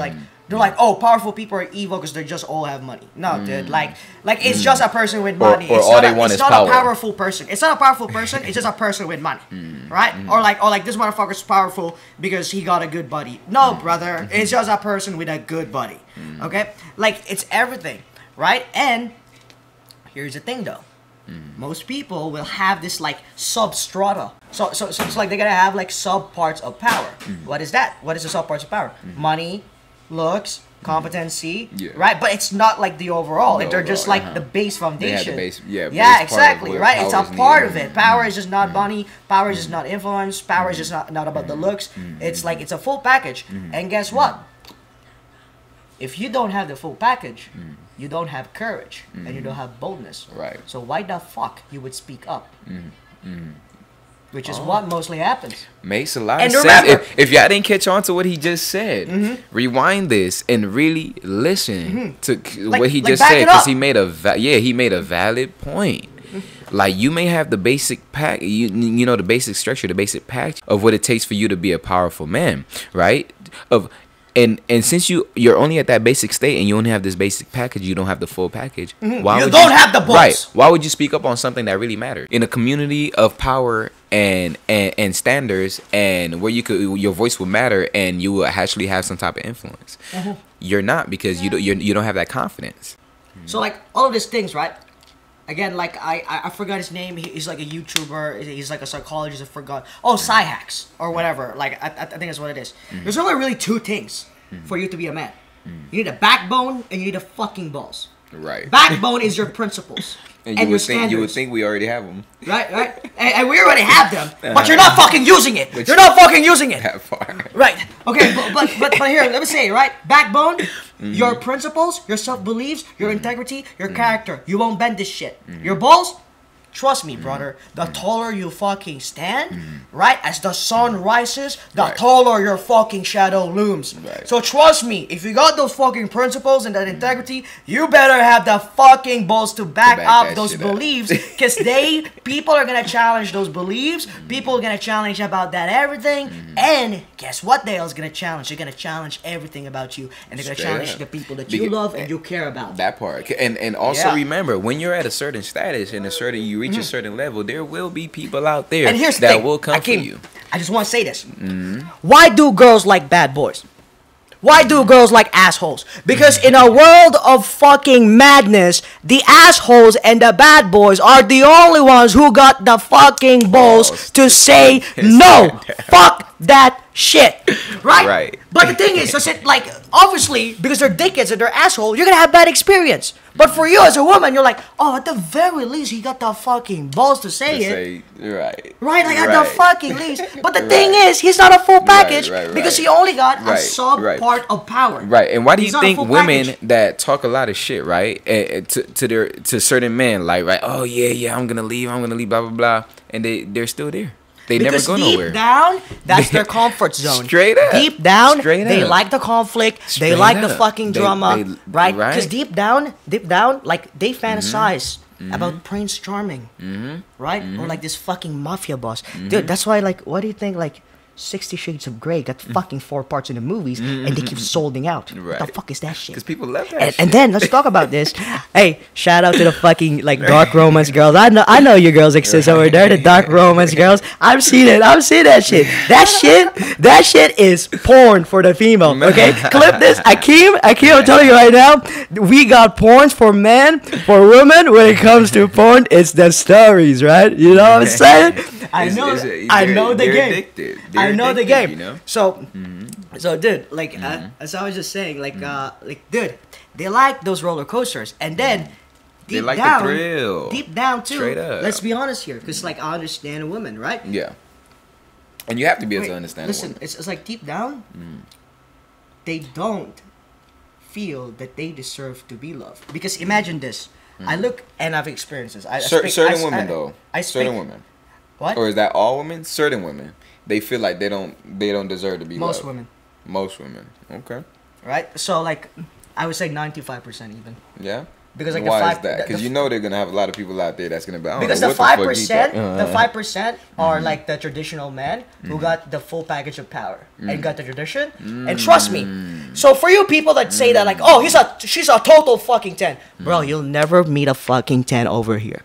they're like, oh, powerful people are evil because they just all have money. No, dude, like it's just a person with money. Or it's all not they want is power. It's not a powerful person. It's not a powerful person. It's just a person with money, right? Or like this motherfucker's powerful because he got a good buddy. No, brother, it's just a person with a good buddy. Okay, like it's everything, right? And here's the thing, though. Most people will have this like substrata. So it's like they're gonna have like sub parts of power. What is that? What is the sub parts of power? Money. Looks, competency, yeah, right? But it's not like the overall. No, they're just like the base foundation. They had the base, yeah, exactly, right? It's a part of it. Power is just not money. Power is just not influence. Power is just not about the looks. It's like it's a full package. And guess what? If you don't have the full package, you don't have courage and you don't have boldness. Right. So why the fuck you would speak up? Which is what mostly happens. Makes a lot of sense. If y'all didn't catch on to what he just said, rewind this and really listen to what he just said, because he made a valid point. Like, you may have the basic pack, you know, the basic structure, the basic pack of what it takes for you to be a powerful man, right? And since you're only at that basic state and you only have this basic package, you don't have the full package. You don't have the books. Right. Why would you speak up on something that really matters? In a community of power and standards, and where you could, your voice will matter and you will actually have some type of influence. You're not, because you don't have that confidence. So like all of these things, right? Again, like I forgot his name. He's like a YouTuber. He's like a psychologist. I forgot. Oh, Psyhacks or whatever. Like I think that's what it is. There's only really two things for you to be a man. You need a backbone and you need a fucking balls. Right. Backbone is your principles and your standards. You would think we already have them. Right, right. And we already have them, but you're not fucking using it. You're not fucking using it. That far. Right. Okay. But here, let me say it. Right. Backbone. Your principles, your self-beliefs, your integrity, your character. You won't bend this shit. Your balls, trust me, brother, the taller you fucking stand, right? As the sun rises, the taller your fucking shadow looms. Right. So trust me, if you got those fucking principles and that integrity, you better have the fucking balls to back up those beliefs, because people are going to challenge those beliefs, people are going to challenge about that everything, and guess what they are going to challenge? They're going to challenge everything about you, and they're going to challenge the people that you love and you care about. That part. And also remember, when you're at a certain status and a certain, you reach a certain level, there will be people out there that will come for you. I just want to say this. Why do girls like bad boys? Why do girls like assholes? Because in a world of fucking madness, the assholes and the bad boys are the only ones who got the fucking balls to say no. Fuck that shit. Right? Right. But the thing is, like, obviously, because they're dickheads and they're assholes, you're going to have bad experience. But for you as a woman, you're like, oh, at the very least, he got the fucking balls to say it. Right. Right, like at the fucking least. But the thing is, he's not a full package because he only got a sub part of power. Right. And why do you think women that talk a lot of shit, right, to certain men, like, right, oh, yeah, I'm going to leave, blah, blah, blah, and they're still there. They never go nowhere. Deep down, that's their comfort zone. Straight up. Deep down, they like the conflict. They like the fucking drama, right? Because deep down, like they fantasize about Prince Charming, right? Or like this fucking mafia boss, dude. That's why, like, what do you think, like, 60 Shades of Grey got fucking 4 parts in the movies, and they keep solding out. Right. What the fuck is that shit? Because people love that shit. And then let's talk about this. Hey, shout out to the fucking like dark romance girls. I know you girls exist over there. The dark romance girls. I've seen it. I've seen that shit. That shit is porn for the female. Okay, clip this, Akeem. I'm telling you right now, we got porns for men, for women. When it comes to porn, it's the stories, right? You know what I'm saying? I know the game. Addicted. I know the game, you know? So dude, like, as I was just saying, like, like, dude, they like those roller coasters, and then deep they like down, the thrill. Deep down too. Straight up. Let's be honest here, because like I understand a woman, right? Yeah. And you have to be able to understand. Listen, a woman. It's like deep down, they don't feel that they deserve to be loved. Because imagine this: I look, and I've experienced this. Certain women. What? Or is that all women? Certain women. They feel like they don't deserve to be loved. Most women. Okay. Right? So like I would say 95% even. Yeah. Because like why is that? Because you know they're gonna have a lot of people out there that's gonna be because the 5% are like the traditional men who got the full package of power and got the tradition. And trust me. So for you people that say that like, oh, she's a total fucking 10, bro, you'll never meet a fucking 10 over here.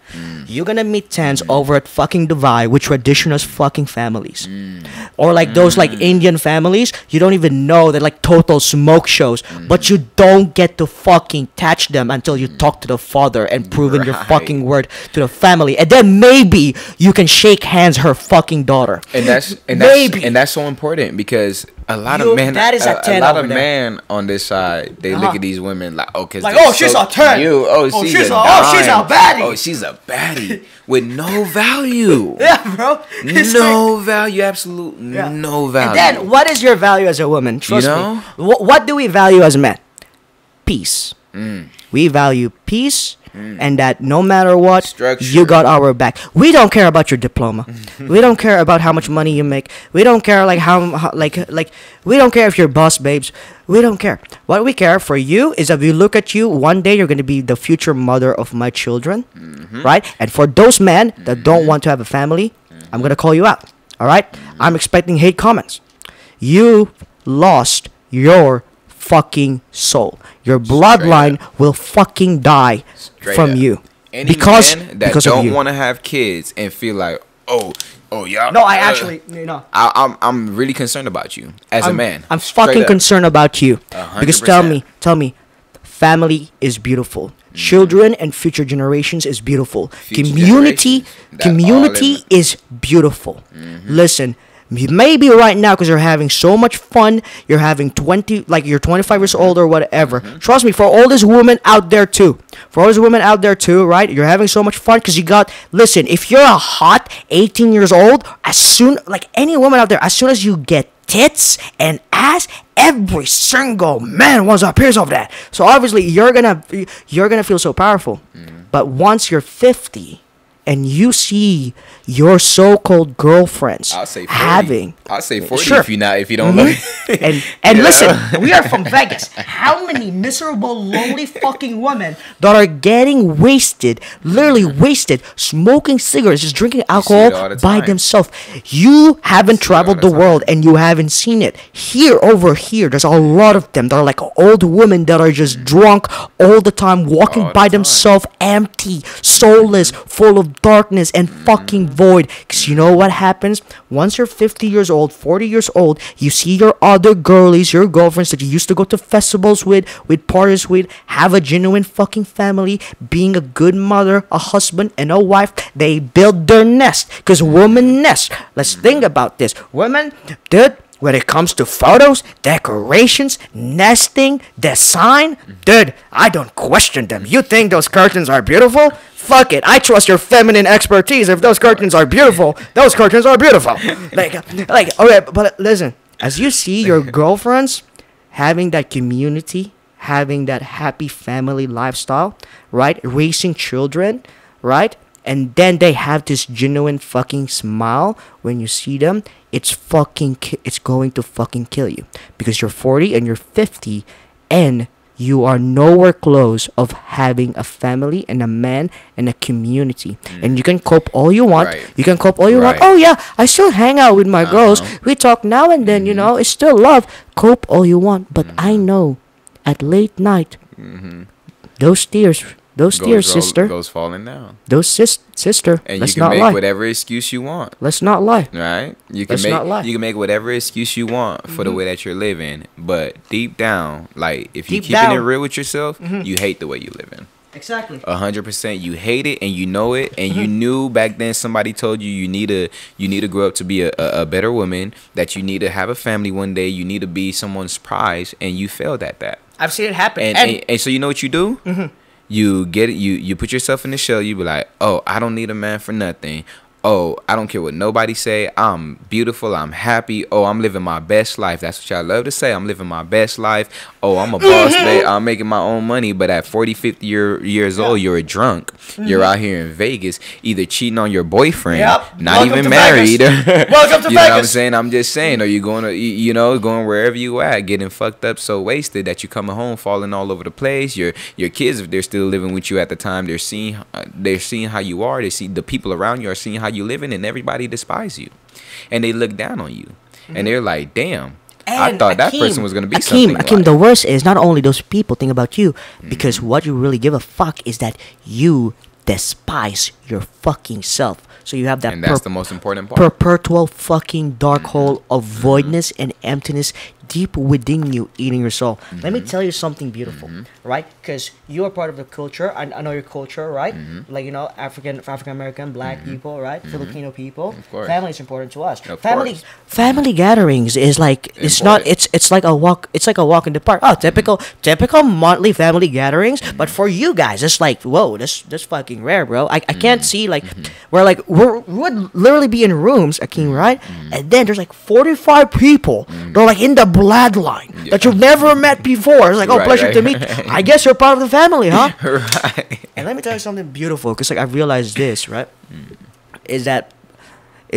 You're gonna meet 10s over at fucking Dubai with traditionalist fucking families, or like those like Indian families. You don't even know they're like total smoke shows, but you don't get to fucking touch them until you talk to the father and proving your fucking word to the family, and then maybe you can shake hands her fucking daughter. And that's so important because A lot of men on this side, they look at these women like, oh, cause like, oh, she's so a turn. She's a baddie. Oh, she's a baddie with no value. Yeah, bro. It's no value. Absolute no value. And then what is your value as a woman? Trust me. What do we value as men? Peace. We value peace. And that no matter what, you got our back. We don't care about your diploma. We don't care about how much money you make. We don't care like how like we don't care if you're boss babes. We don't care. What we care for you is that we look at you. One day you're going to be the future mother of my children, right? And for those men that don't want to have a family, I'm going to call you out. All right? I'm expecting hate comments. You lost your fucking soul. Your bloodline will fucking die from you. Any man that don't want to have kids and feel like, oh yeah. No, I actually, you know, I'm really concerned about you as a man. I'm fucking concerned about you 100%. Because tell me, family is beautiful. Children and future generations is beautiful. Community is beautiful. Listen. Maybe right now, because you're having so much fun, you're having 20, like you're 25 years old or whatever. Trust me, for all these women out there too, right? You're having so much fun because you got, listen, if you're a hot 18 years old, like any woman out there, as soon as you get tits and ass, every single man wants a piece of that. So obviously, you're gonna feel so powerful. But once you're 50... and you see your so-called girlfriends having... I'll say 40 if you don't love it. And listen, we are from Vegas. How many miserable, lonely fucking women that are getting wasted, literally wasted, smoking cigarettes, just drinking alcohol by themselves. You haven't traveled the world and you haven't seen it. Here, over here, there's a lot of them that are like old women that are just drunk all the time, walking by themselves, empty, soulless, full of darkness and fucking void. Because you know what happens? Once you're 50 years old, 40 years old, you see your other girlies, your girlfriends that you used to go to festivals with parties with, have a genuine fucking family, being a good mother, a husband, and a wife. They build their nest. Because women nest. Let's think about this. Women, dude, when it comes to photos, decorations, nesting, design, dude, I don't question them. You think those curtains are beautiful? Fuck it. I trust your feminine expertise. If those curtains are beautiful, those curtains are beautiful. Like, okay, but listen, as you see your girlfriends having that community, having that happy family lifestyle, right? Raising children, right? And then they have this genuine fucking smile when you see them. It's going to fucking kill you because you're 40 and you're 50 and you are nowhere close of having a family and a man and a community. And you can cope all you want. You can cope all you want. Oh yeah, I still hang out with my girls. We talk now and then, you know, it's still love. Cope all you want. But I know at late night, those tears... Those falling down. Sister. And let's you can make whatever excuse you want. Let's not lie. Right? You can make whatever excuse you want for the way that you're living. But deep down, like if you're keeping it real with yourself, you hate the way you live in. Exactly. 100%. You hate it and you know it. And you knew back then somebody told you you need to grow up to be a better woman, that you need to have a family one day, you need to be someone's prize, and you failed at that. I've seen it happen. And so you know what you do? You get it. You put yourself in the shell. You be like, oh, I don't need a man for nothing. Oh, I don't care what nobody say. I'm beautiful. I'm happy. Oh, I'm living my best life. That's what y'all love to say. I'm living my best life. Oh, I'm a boss. I'm making my own money. But at 40, 50 years old, you're a drunk. You're out here in Vegas, either cheating on your boyfriend, not Welcome even married. Welcome to Vegas. You know what I'm saying? I'm just saying. Or you going to, you know, going wherever you at, getting fucked up, so wasted that you coming home, falling all over the place. Your kids, if they're still living with you at the time, they're seeing how you are. They see the people around you are seeing how you living, and everybody despise you and they look down on you and they're like, damn, and I thought that person was going to be something. Akeem, the worst is not only those people think about you, because what you really give a fuck is that you despise your fucking self. So you have that, and that's the most important part. Perpetual fucking dark hole of voidness and emptiness deep within you eating your soul. Mm-hmm. Let me tell you something beautiful, mm-hmm. right? Because you are part of the culture. I know your culture, right? Mm-hmm. Like, you know, African-American, black mm-hmm. people, right? Mm-hmm. Filipino people. Of course. Family is important to us. Of course. Family gatherings is like, it's important. It's like a walk. It's like a walk in the park. Oh, typical monthly family gatherings. Mm-hmm. But for you guys, it's like, whoa, this fucking rare, bro. I mm-hmm. can't see, like, mm-hmm. we would literally be in rooms, Akeem, right? Mm-hmm. And then there's like 45 people. Mm-hmm. They're like in the bloodline yeah. that you've never met before. It's like, oh, right, pleasure to meet. I guess you're part of the family, huh? Right. And let me tell you something beautiful, because like I realized this, right? Mm-hmm. Is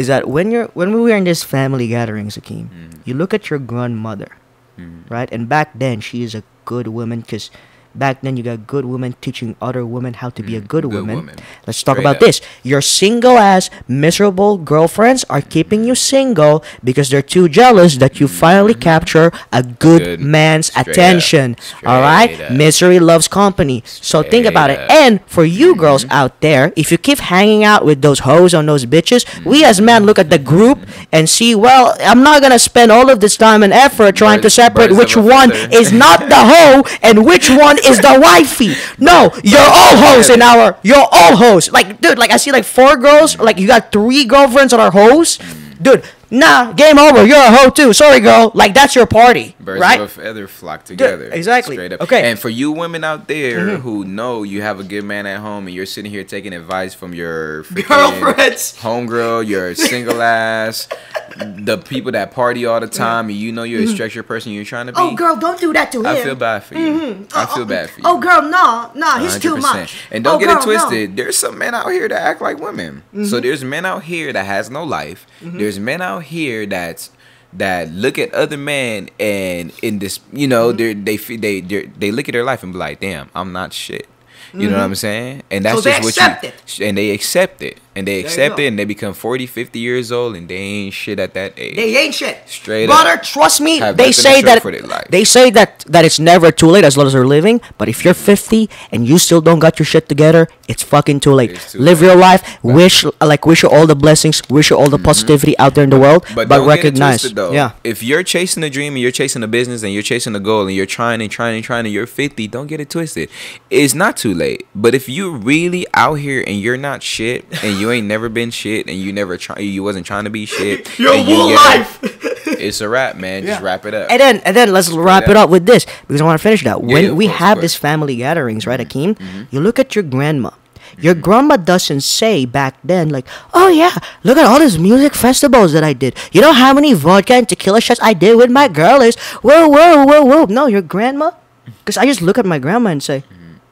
that when we were in this family gatherings, Akeem, mm-hmm. you look at your grandmother, mm-hmm. right? And back then, she is a good woman, because back then you got good women teaching other women how to be a good woman. Let's talk about this. Your single ass miserable girlfriends are keeping you single because they're too jealous that you finally capture a good man's attention. All right? Misery loves company. So think about it. And for you girls out there, if you keep hanging out with those hoes and those bitches, we as men look at the group and see, well, I'm not going to spend all of this time and effort trying to separate which one is not the hoe and which one is the wifey. No, you're all hoes. Like, dude, like I see like 4 girls, like you got 3 girlfriends that are hoes. Dude, nah, game over. You're a hoe too. Sorry, girl. Like, that's your party, right? Birds of a feather flock together. Dude, exactly. Straight up. Okay. And for you women out there mm-hmm. who know you have a good man at home and you're sitting here taking advice from your girlfriends, homegirl, your single ass, the people that party all the time, and you know you're mm-hmm. a structured person, you're trying to be. Oh, girl, don't do that to him. I feel bad for you. Mm-hmm. I feel bad for you. Oh, girl, no, he's 100%. Too much. And don't get it twisted. No. There's some men out here that act like women. Mm-hmm. So there's men out here that has no life. Mm-hmm. There's men out here that look at other men and in this, you know, mm-hmm. they look at their life and be like, damn, I'm not shit. You mm-hmm. know what I'm saying? And that's so just what you and they accept it. And they accept it, and they become 40, 50 years old, and they ain't shit at that age. They ain't shit. Straight up. Brother, trust me, they say that it's never too late as long as they're living, but if you're 50 and you still don't got your shit together, it's fucking too late. Live your life. Wish you all the blessings. Wish you all the positivity out there in the world, but recognize. Get it twisted, though. Yeah. If you're chasing a dream, and you're chasing a business, and you're chasing a goal, and you're trying, and you're 50, don't get it twisted. It's not too late, but if you're really out here and you're not shit, and you ain't never been shit, and you wasn't trying to be shit. Your whole life. It's a wrap, man. Just wrap it up. And then let's wrap it up with this, because I want to finish that. When we have these family gatherings, right, Akeem? Mm-hmm. You look at your grandma. Your grandma doesn't say back then, like, oh yeah, look at all these music festivals that I did. You know how many vodka and tequila shots I did with my girlies? Whoa. No, your grandma. Because I just look at my grandma and say,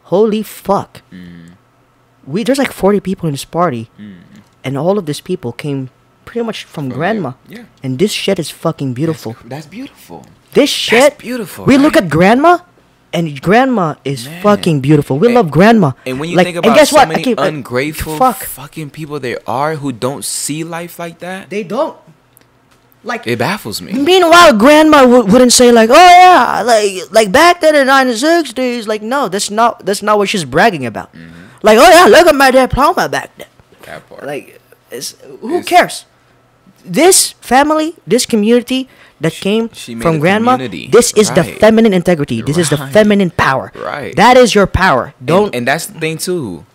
holy fuck. There's like 40 people in this party, and all of these people came pretty much from grandma. Yeah. And this shit is fucking beautiful. That's beautiful. This shit. That's beautiful. We look at grandma, and grandma is fucking beautiful. We love grandma. And when you think about so many ungrateful fucking people there are who don't see life like that. They don't. Like, it baffles me. Meanwhile, grandma wouldn't say like, "Oh yeah, like back then in the 1960s." Like, no, that's not what she's bragging about. Mm-hmm. Like, oh yeah, look at my diploma back then. That part. Like, who cares? This family, this community that came from grandma, this is the feminine integrity. This is the feminine power. Right. That is your power. And that's the thing too.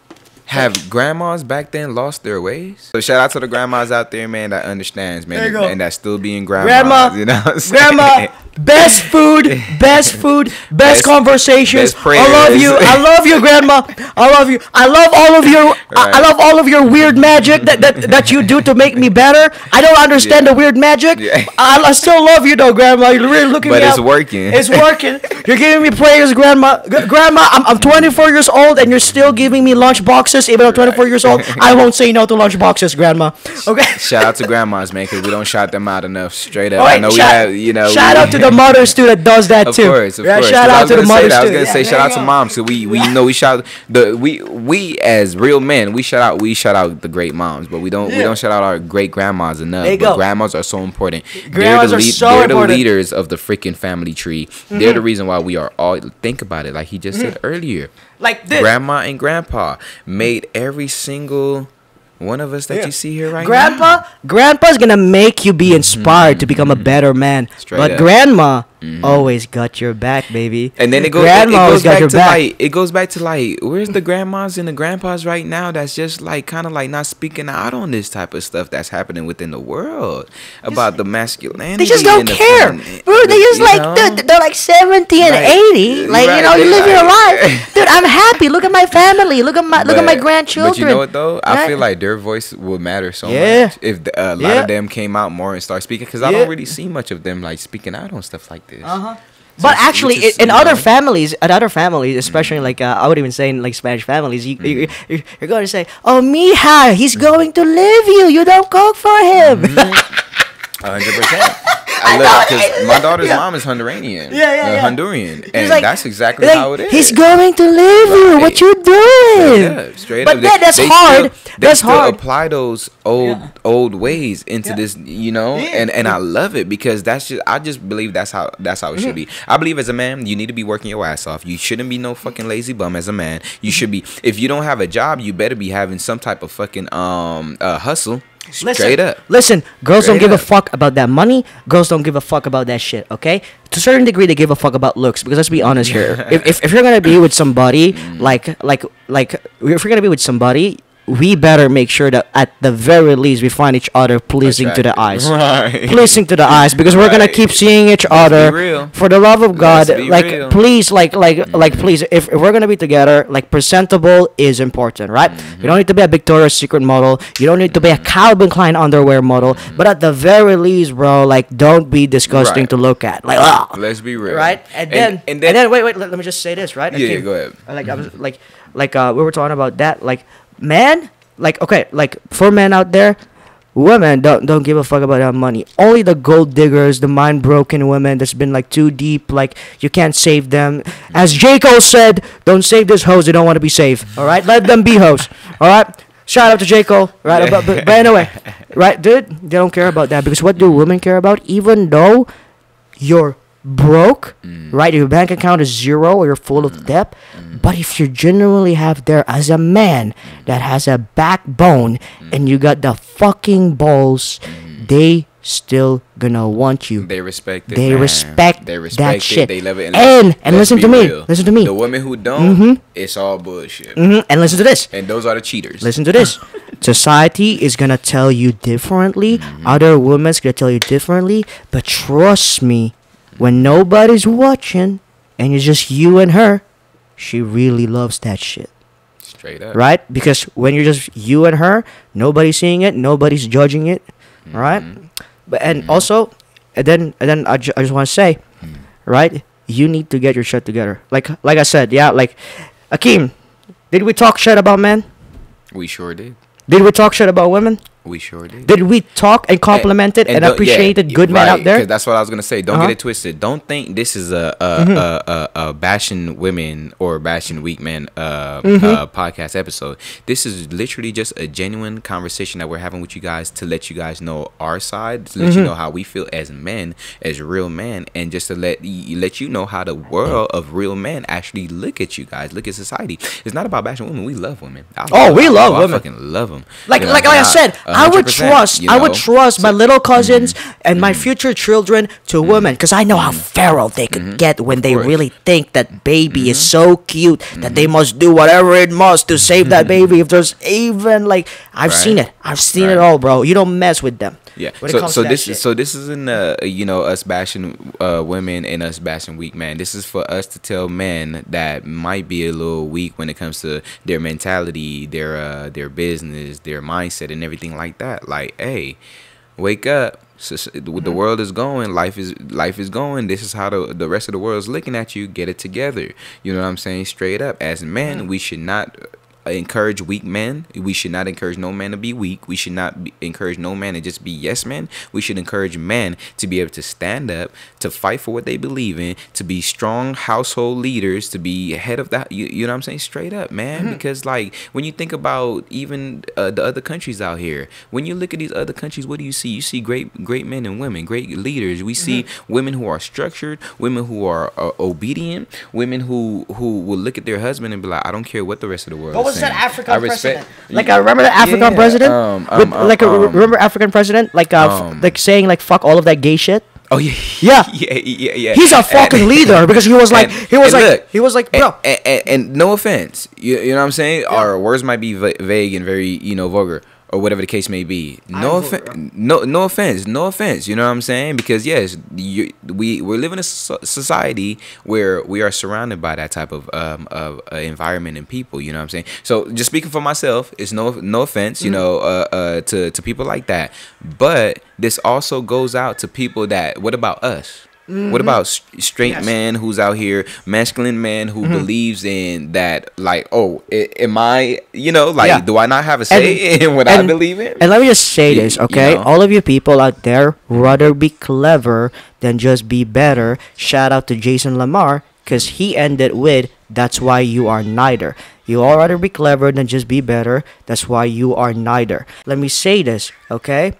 Have grandmas back then lost their ways? So shout out to the grandmas out there, man, that understands, man, and that's still being grandmas. Grandma, you know what I'm saying? Grandma, best food, best conversations. Best prayers. I love you, grandma. I love you. I love all of your. Right. I love all of your weird magic that you do to make me better. I don't understand the weird magic. Yeah. I still love you though, grandma. You're really looking at me. But it's working. It's working. You're giving me prayers, grandma. Grandma, I'm 24 years old, and you're still giving me lunch boxes. Even though I'm 24 years old, I won't say no to lunch boxes, grandma. Okay. Shout out to grandmas, man, because we don't shout them out enough. Straight up. Right, I know shout out to the mothers too that does that too. Of course, of course. Shout out to the mothers. I was gonna say shout out to moms. So we know we shout we as real men we shout out the great moms, but we don't shout out our great grandmas enough. There you go. Grandmas are so important. Grandmas are so important. They're the leaders of the freaking family tree. Mm-hmm. They're the reason why we are all. Think about it, like he just said earlier. Like this. Grandma and grandpa made every single one of us that you see here right now. Grandpa's gonna make you be inspired to become a better man. Straight up. Grandma Always got your back, baby. And then it goes back to where's the grandmas and the grandpas right now that's just like kind of like not speaking out on this type of stuff that's happening within the world about the masculinity. They just don't care, bro. They just like, dude, they're like 70 and 80. Like, you know, you live your life, dude. I'm happy. Look at my family. Look at my grandchildren. But you know what though? I feel like their voice would matter so much if a lot of them came out more and started speaking, because I don't really see much of them like speaking out on stuff like this. So but actually, in other families, especially like I would even say in like Spanish families, you're going to say, "Oh, mija, he's going to leave you. You don't cook for him." 100%. I love it because my daughter's mom is Honduran. Honduran, and like, that's exactly how it is. He's going to leave you. What you doing? Straight up. But that's hard. That's hard. Apply those old ways into this, you know. And I love it because that's just, I just believe that's how it should be. I believe as a man, you need to be working your ass off. You shouldn't be no fucking lazy bum. As a man, you should be. If you don't have a job, you better be having some type of fucking hustle. Listen, girls don't give a fuck about that money. Girls don't give a fuck about that shit, okay? To a certain degree, they give a fuck about looks. Because let's be honest here. If you're going to be with somebody, if you're going to be with somebody, we better make sure that at the very least we find each other pleasing to the eyes. Right. Pleasing to the eyes, because we're gonna keep seeing each other. For the love of God, please, please, if we're gonna be together, like, presentable is important, right? You don't need to be a Victoria's Secret model. You don't need to be a Calvin Klein underwear model. But at the very least, bro, like, don't be disgusting to look at. Like, let's be real, right? And then wait. Let me just say this, right? Yeah, go ahead. Like, I was like we were talking about that, like. Man, like, okay, like, for men out there, women don't give a fuck about that money. Only the gold diggers, the mind broken women that's been like too deep, like you can't save them. As J. Cole said, don't save these hoes, they don't want to be saved. All right, let them be hoes. All right, shout out to J. Cole, right? But anyway, right, dude, they don't care about that, because what do women care about? Even though you're broke, right? Your bank account is zero, or you're full of debt. But if you genuinely have there as a man that has a backbone and you got the fucking balls, they still gonna want you. They respect it. They respect that shit. They love it. And listen to me. Listen to me. The women who don't, it's all bullshit. And listen to this. And those are the cheaters. Listen to this. Society is gonna tell you differently. Other women's gonna tell you differently. But trust me, when nobody's watching and it's just you and her, she really loves that shit. Straight up. Right? Because when you're just you and her, nobody's seeing it, nobody's judging it, right? But also, and then I just want to say, right? You need to get your shit together. Like I said, like, Akeem, did we talk shit about men? We sure did. Did we talk shit about women? We sure did. Did we talk and complimented and appreciated good men out there? That's what I was gonna say. Don't get it twisted. Don't think this is a bashing women or bashing weak men podcast episode. This is literally just a genuine conversation that we're having with you guys to let you guys know our side, to let you know how we feel as men, as real men, and just to let you know how the world of real men actually look at you guys, look at society. It's not about bashing women. We love women. I love women. I fucking love them. Like I said. I would trust my little cousins and my future children to women, because I know how feral they could get when they really think that baby is so cute that they must do whatever it must to save that baby. If there's even like, I've seen it all, bro. You don't mess with them. Yeah. So this isn't us bashing women and us bashing weak men. This is for us to tell men that might be a little weak when it comes to their mentality, their business, their mindset, and everything like that. Like, hey, wake up. The world is going. Life is going. This is how the rest of the world is looking at you. Get it together. You know what I'm saying? Straight up. As men, we should not encourage weak men. We should not encourage no man to be weak. We should not encourage no man to just be yes men. We should encourage men to be able to stand up, to fight for what they believe in, to be strong household leaders, to be head of the, you know what I'm saying? Straight up, man. Because like, when you think about even the other countries out here, when you look at these other countries, what do you see? You see great men and women, great leaders. We see women who are structured, women who are obedient, women who will look at their husband and be like, I don't care what the rest of the world is. That African president, like, I remember the African president, remember African president, like saying like fuck all of that gay shit. Oh yeah, yeah. He's a fucking leader because he was like, bro. And no offense, you know what I'm saying? Yeah. Our words might be vague and very, vulgar or whatever the case may be. No offense. You know what I'm saying? Because yes, we live in a society where we are surrounded by that type of environment and people. You know what I'm saying? So just speaking for myself, it's no offense. You know, to people like that, but this also goes out to people that, what about us? Mm-hmm. What about straight man who's out here, masculine man who believes in that, like, oh, am I, do I not have a say in what I believe in? And let me just say this, okay? All of you people out there, rather be clever than just be better. Shout out to Jason Lamar, because he ended with, that's why you are neither. You all rather be clever than just be better. That's why you are neither. Let me say this, okay?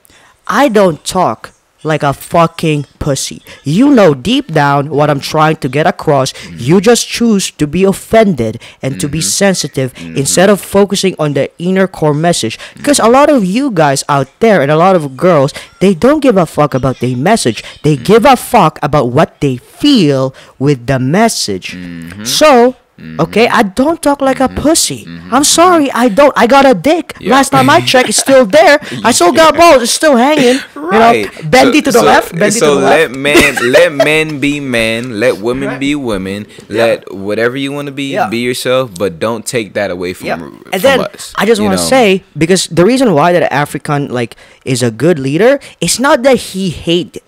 I don't talk like a fucking pussy. You know deep down what I'm trying to get across. You just choose to be offended and to be sensitive instead of focusing on the inner core message. Because a lot of you guys out there and a lot of girls, they don't give a fuck about their message. They give a fuck about what they feel with the message. So, okay, I don't talk like a pussy. I'm sorry, I don't. I got a dick. Last time I checked, it's still there. I still got balls. It's still hanging. Right. You know, bendy to the left, bendy to the left. So let men be men. Let women be women. Let whatever you want to be yourself. But don't take that away from us. And then I just want to say, because the reason why that African is a good leader, it's not that he hates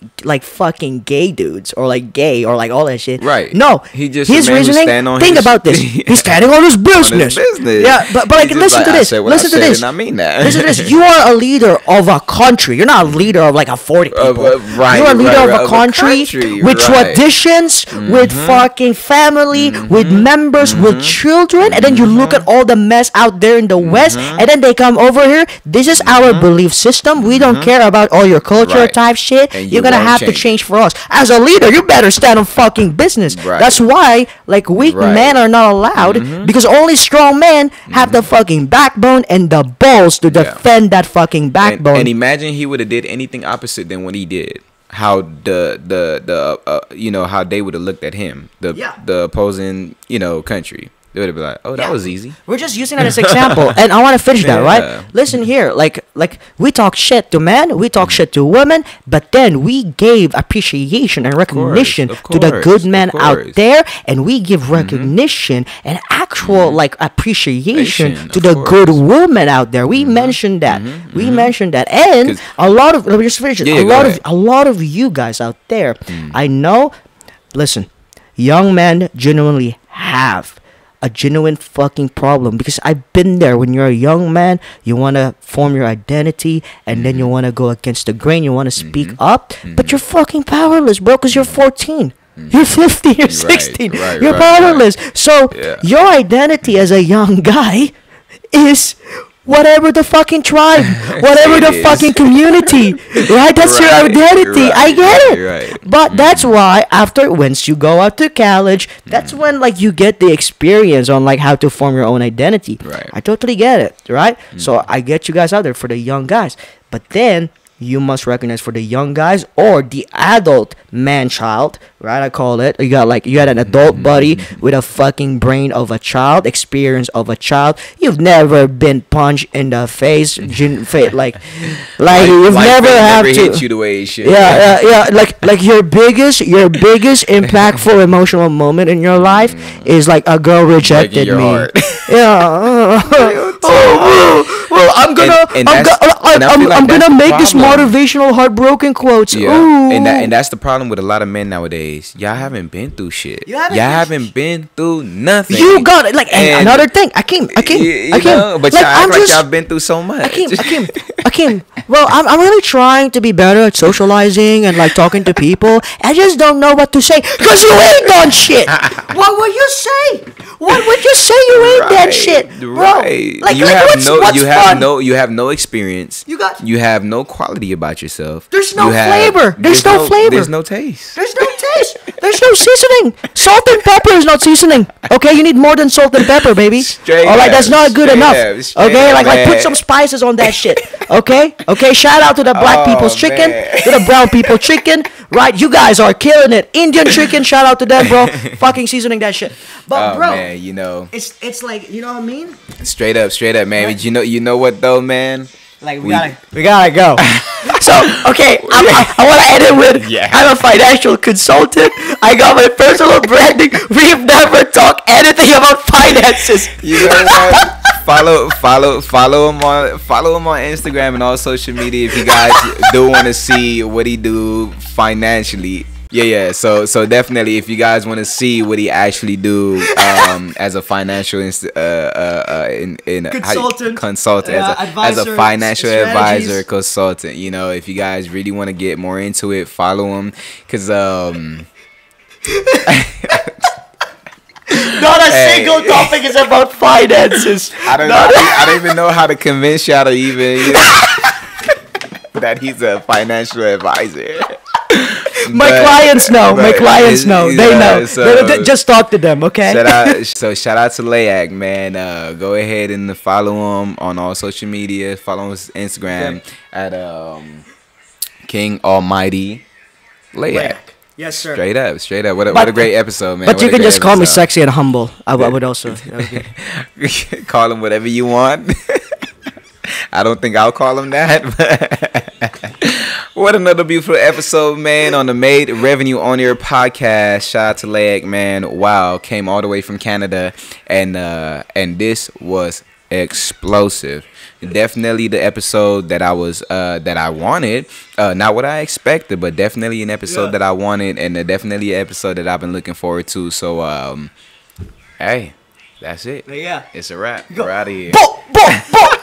fucking gay dudes or gay or all that shit. Right. No, he just his reasoning. Think about this. He's standing on his business. Yeah, but listen to this. Listen to this. I mean that. Listen to this. You are a leader of a country. You're not a leader of a 40 people. Right. You're a leader of a country with traditions, with fucking family, with members, with children, and then you look at all the mess out there in the West, and then they come over here. This is our belief system. We don't care about all your culture type shit. You're gonna have to change for us. As a leader, you better stand on fucking business. That's why weak men are not allowed, because only strong men have the fucking backbone and the balls to defend that fucking backbone. And imagine he would have did anything opposite than what he did. How how they would have looked at him, the opposing country. They would have been like, oh, that was easy. We're just using that as an example. And I want to finish that, right? Listen here. Like we talk shit to men. We talk shit to women. But then we gave appreciation and recognition to the good men out there. And we give recognition and actual, appreciation to the good women out there. We mentioned that. We mentioned that. And a lot of, let me just finish it. A lot of you guys out there, I know, listen, young men genuinely have a genuine fucking problem, because I've been there. When you're a young man, you want to form your identity, and then you want to go against the grain, you want to speak up, but you're fucking powerless, bro, because you're 14, you're 15, you're 16, you're powerless. So your identity as a young guy is whatever the fucking tribe, whatever the fucking community, right? That's your identity. I get it. But that's why after, once you go out to college, that's when you get the experience on how to form your own identity. Right. I totally get it, right? So I get you guys out there for the young guys. But then you must recognize for the young guys or the adult man-child, right? I call it. You got an adult buddy with a fucking brain of a child, experience of a child. You've never been punched in the face, you've never had to hit you the way it should. Your biggest impactful emotional moment in your life is a girl rejected me. I'm gonna make this motivational heartbroken quotes. And that's the problem with a lot of men nowadays. Y'all haven't been through shit. Y'all haven't been through nothing. You got it. And another thing, Akeem. But y'all been through so much. Akeem. Well, I'm really trying to be better at socializing and talking to people. I just don't know what to say because you ain't done shit. What would you say? What would you say? You ain't done shit, bro. Right. You have no experience. You have no quality about yourself. There's no flavor. There's no flavor. There's no taste. There's no seasoning. Salt and pepper is not seasoning. Okay, you need more than salt and pepper, baby. Straight all right, that's not good enough. Okay, like put some spices on that shit. Okay, okay. Shout out to the black people's chicken, to the brown people's chicken. Right, you guys are killing it. Indian chicken. Shout out to them, bro. Fucking seasoning that shit. But bro, man, you know, it's like, you know what I mean. Straight up, man. Right. You know what though, man. Like we gotta go. So okay, I want to end it with I'm a financial consultant. I got my personal branding. We've never talked anything about finances. You know what? Follow him on Instagram and all social media if you guys do want to see what he do financially. Yeah. So definitely if you guys want to see what he actually do as a financial consultant as a financial advisor consultant, you know, if you guys really want to get more into it, follow him because not a single topic is about finances. I don't even know how to convince y'all to even that he's a financial advisor. My clients know. They know. So just talk to them, okay? Shout out to Leahc, man. Go ahead and follow him on all social media. Follow his Instagram at King Almighty Leahc. Yes, sir. Straight up. What a great episode, man. But you can just call me sexy and humble. I would also. Call him whatever you want. I don't think I'll call him that, but... What another beautiful episode, man, on the Made Revenue On Air Podcast. Shout out to Leahc, man. Wow, came all the way from Canada, and this was explosive. Definitely the episode that I was that I wanted, not what I expected, but definitely an episode that I wanted, and definitely an episode that I've been looking forward to. So, hey, that's it. Yeah, it's a wrap. We're out of here. Boom, boom, boom.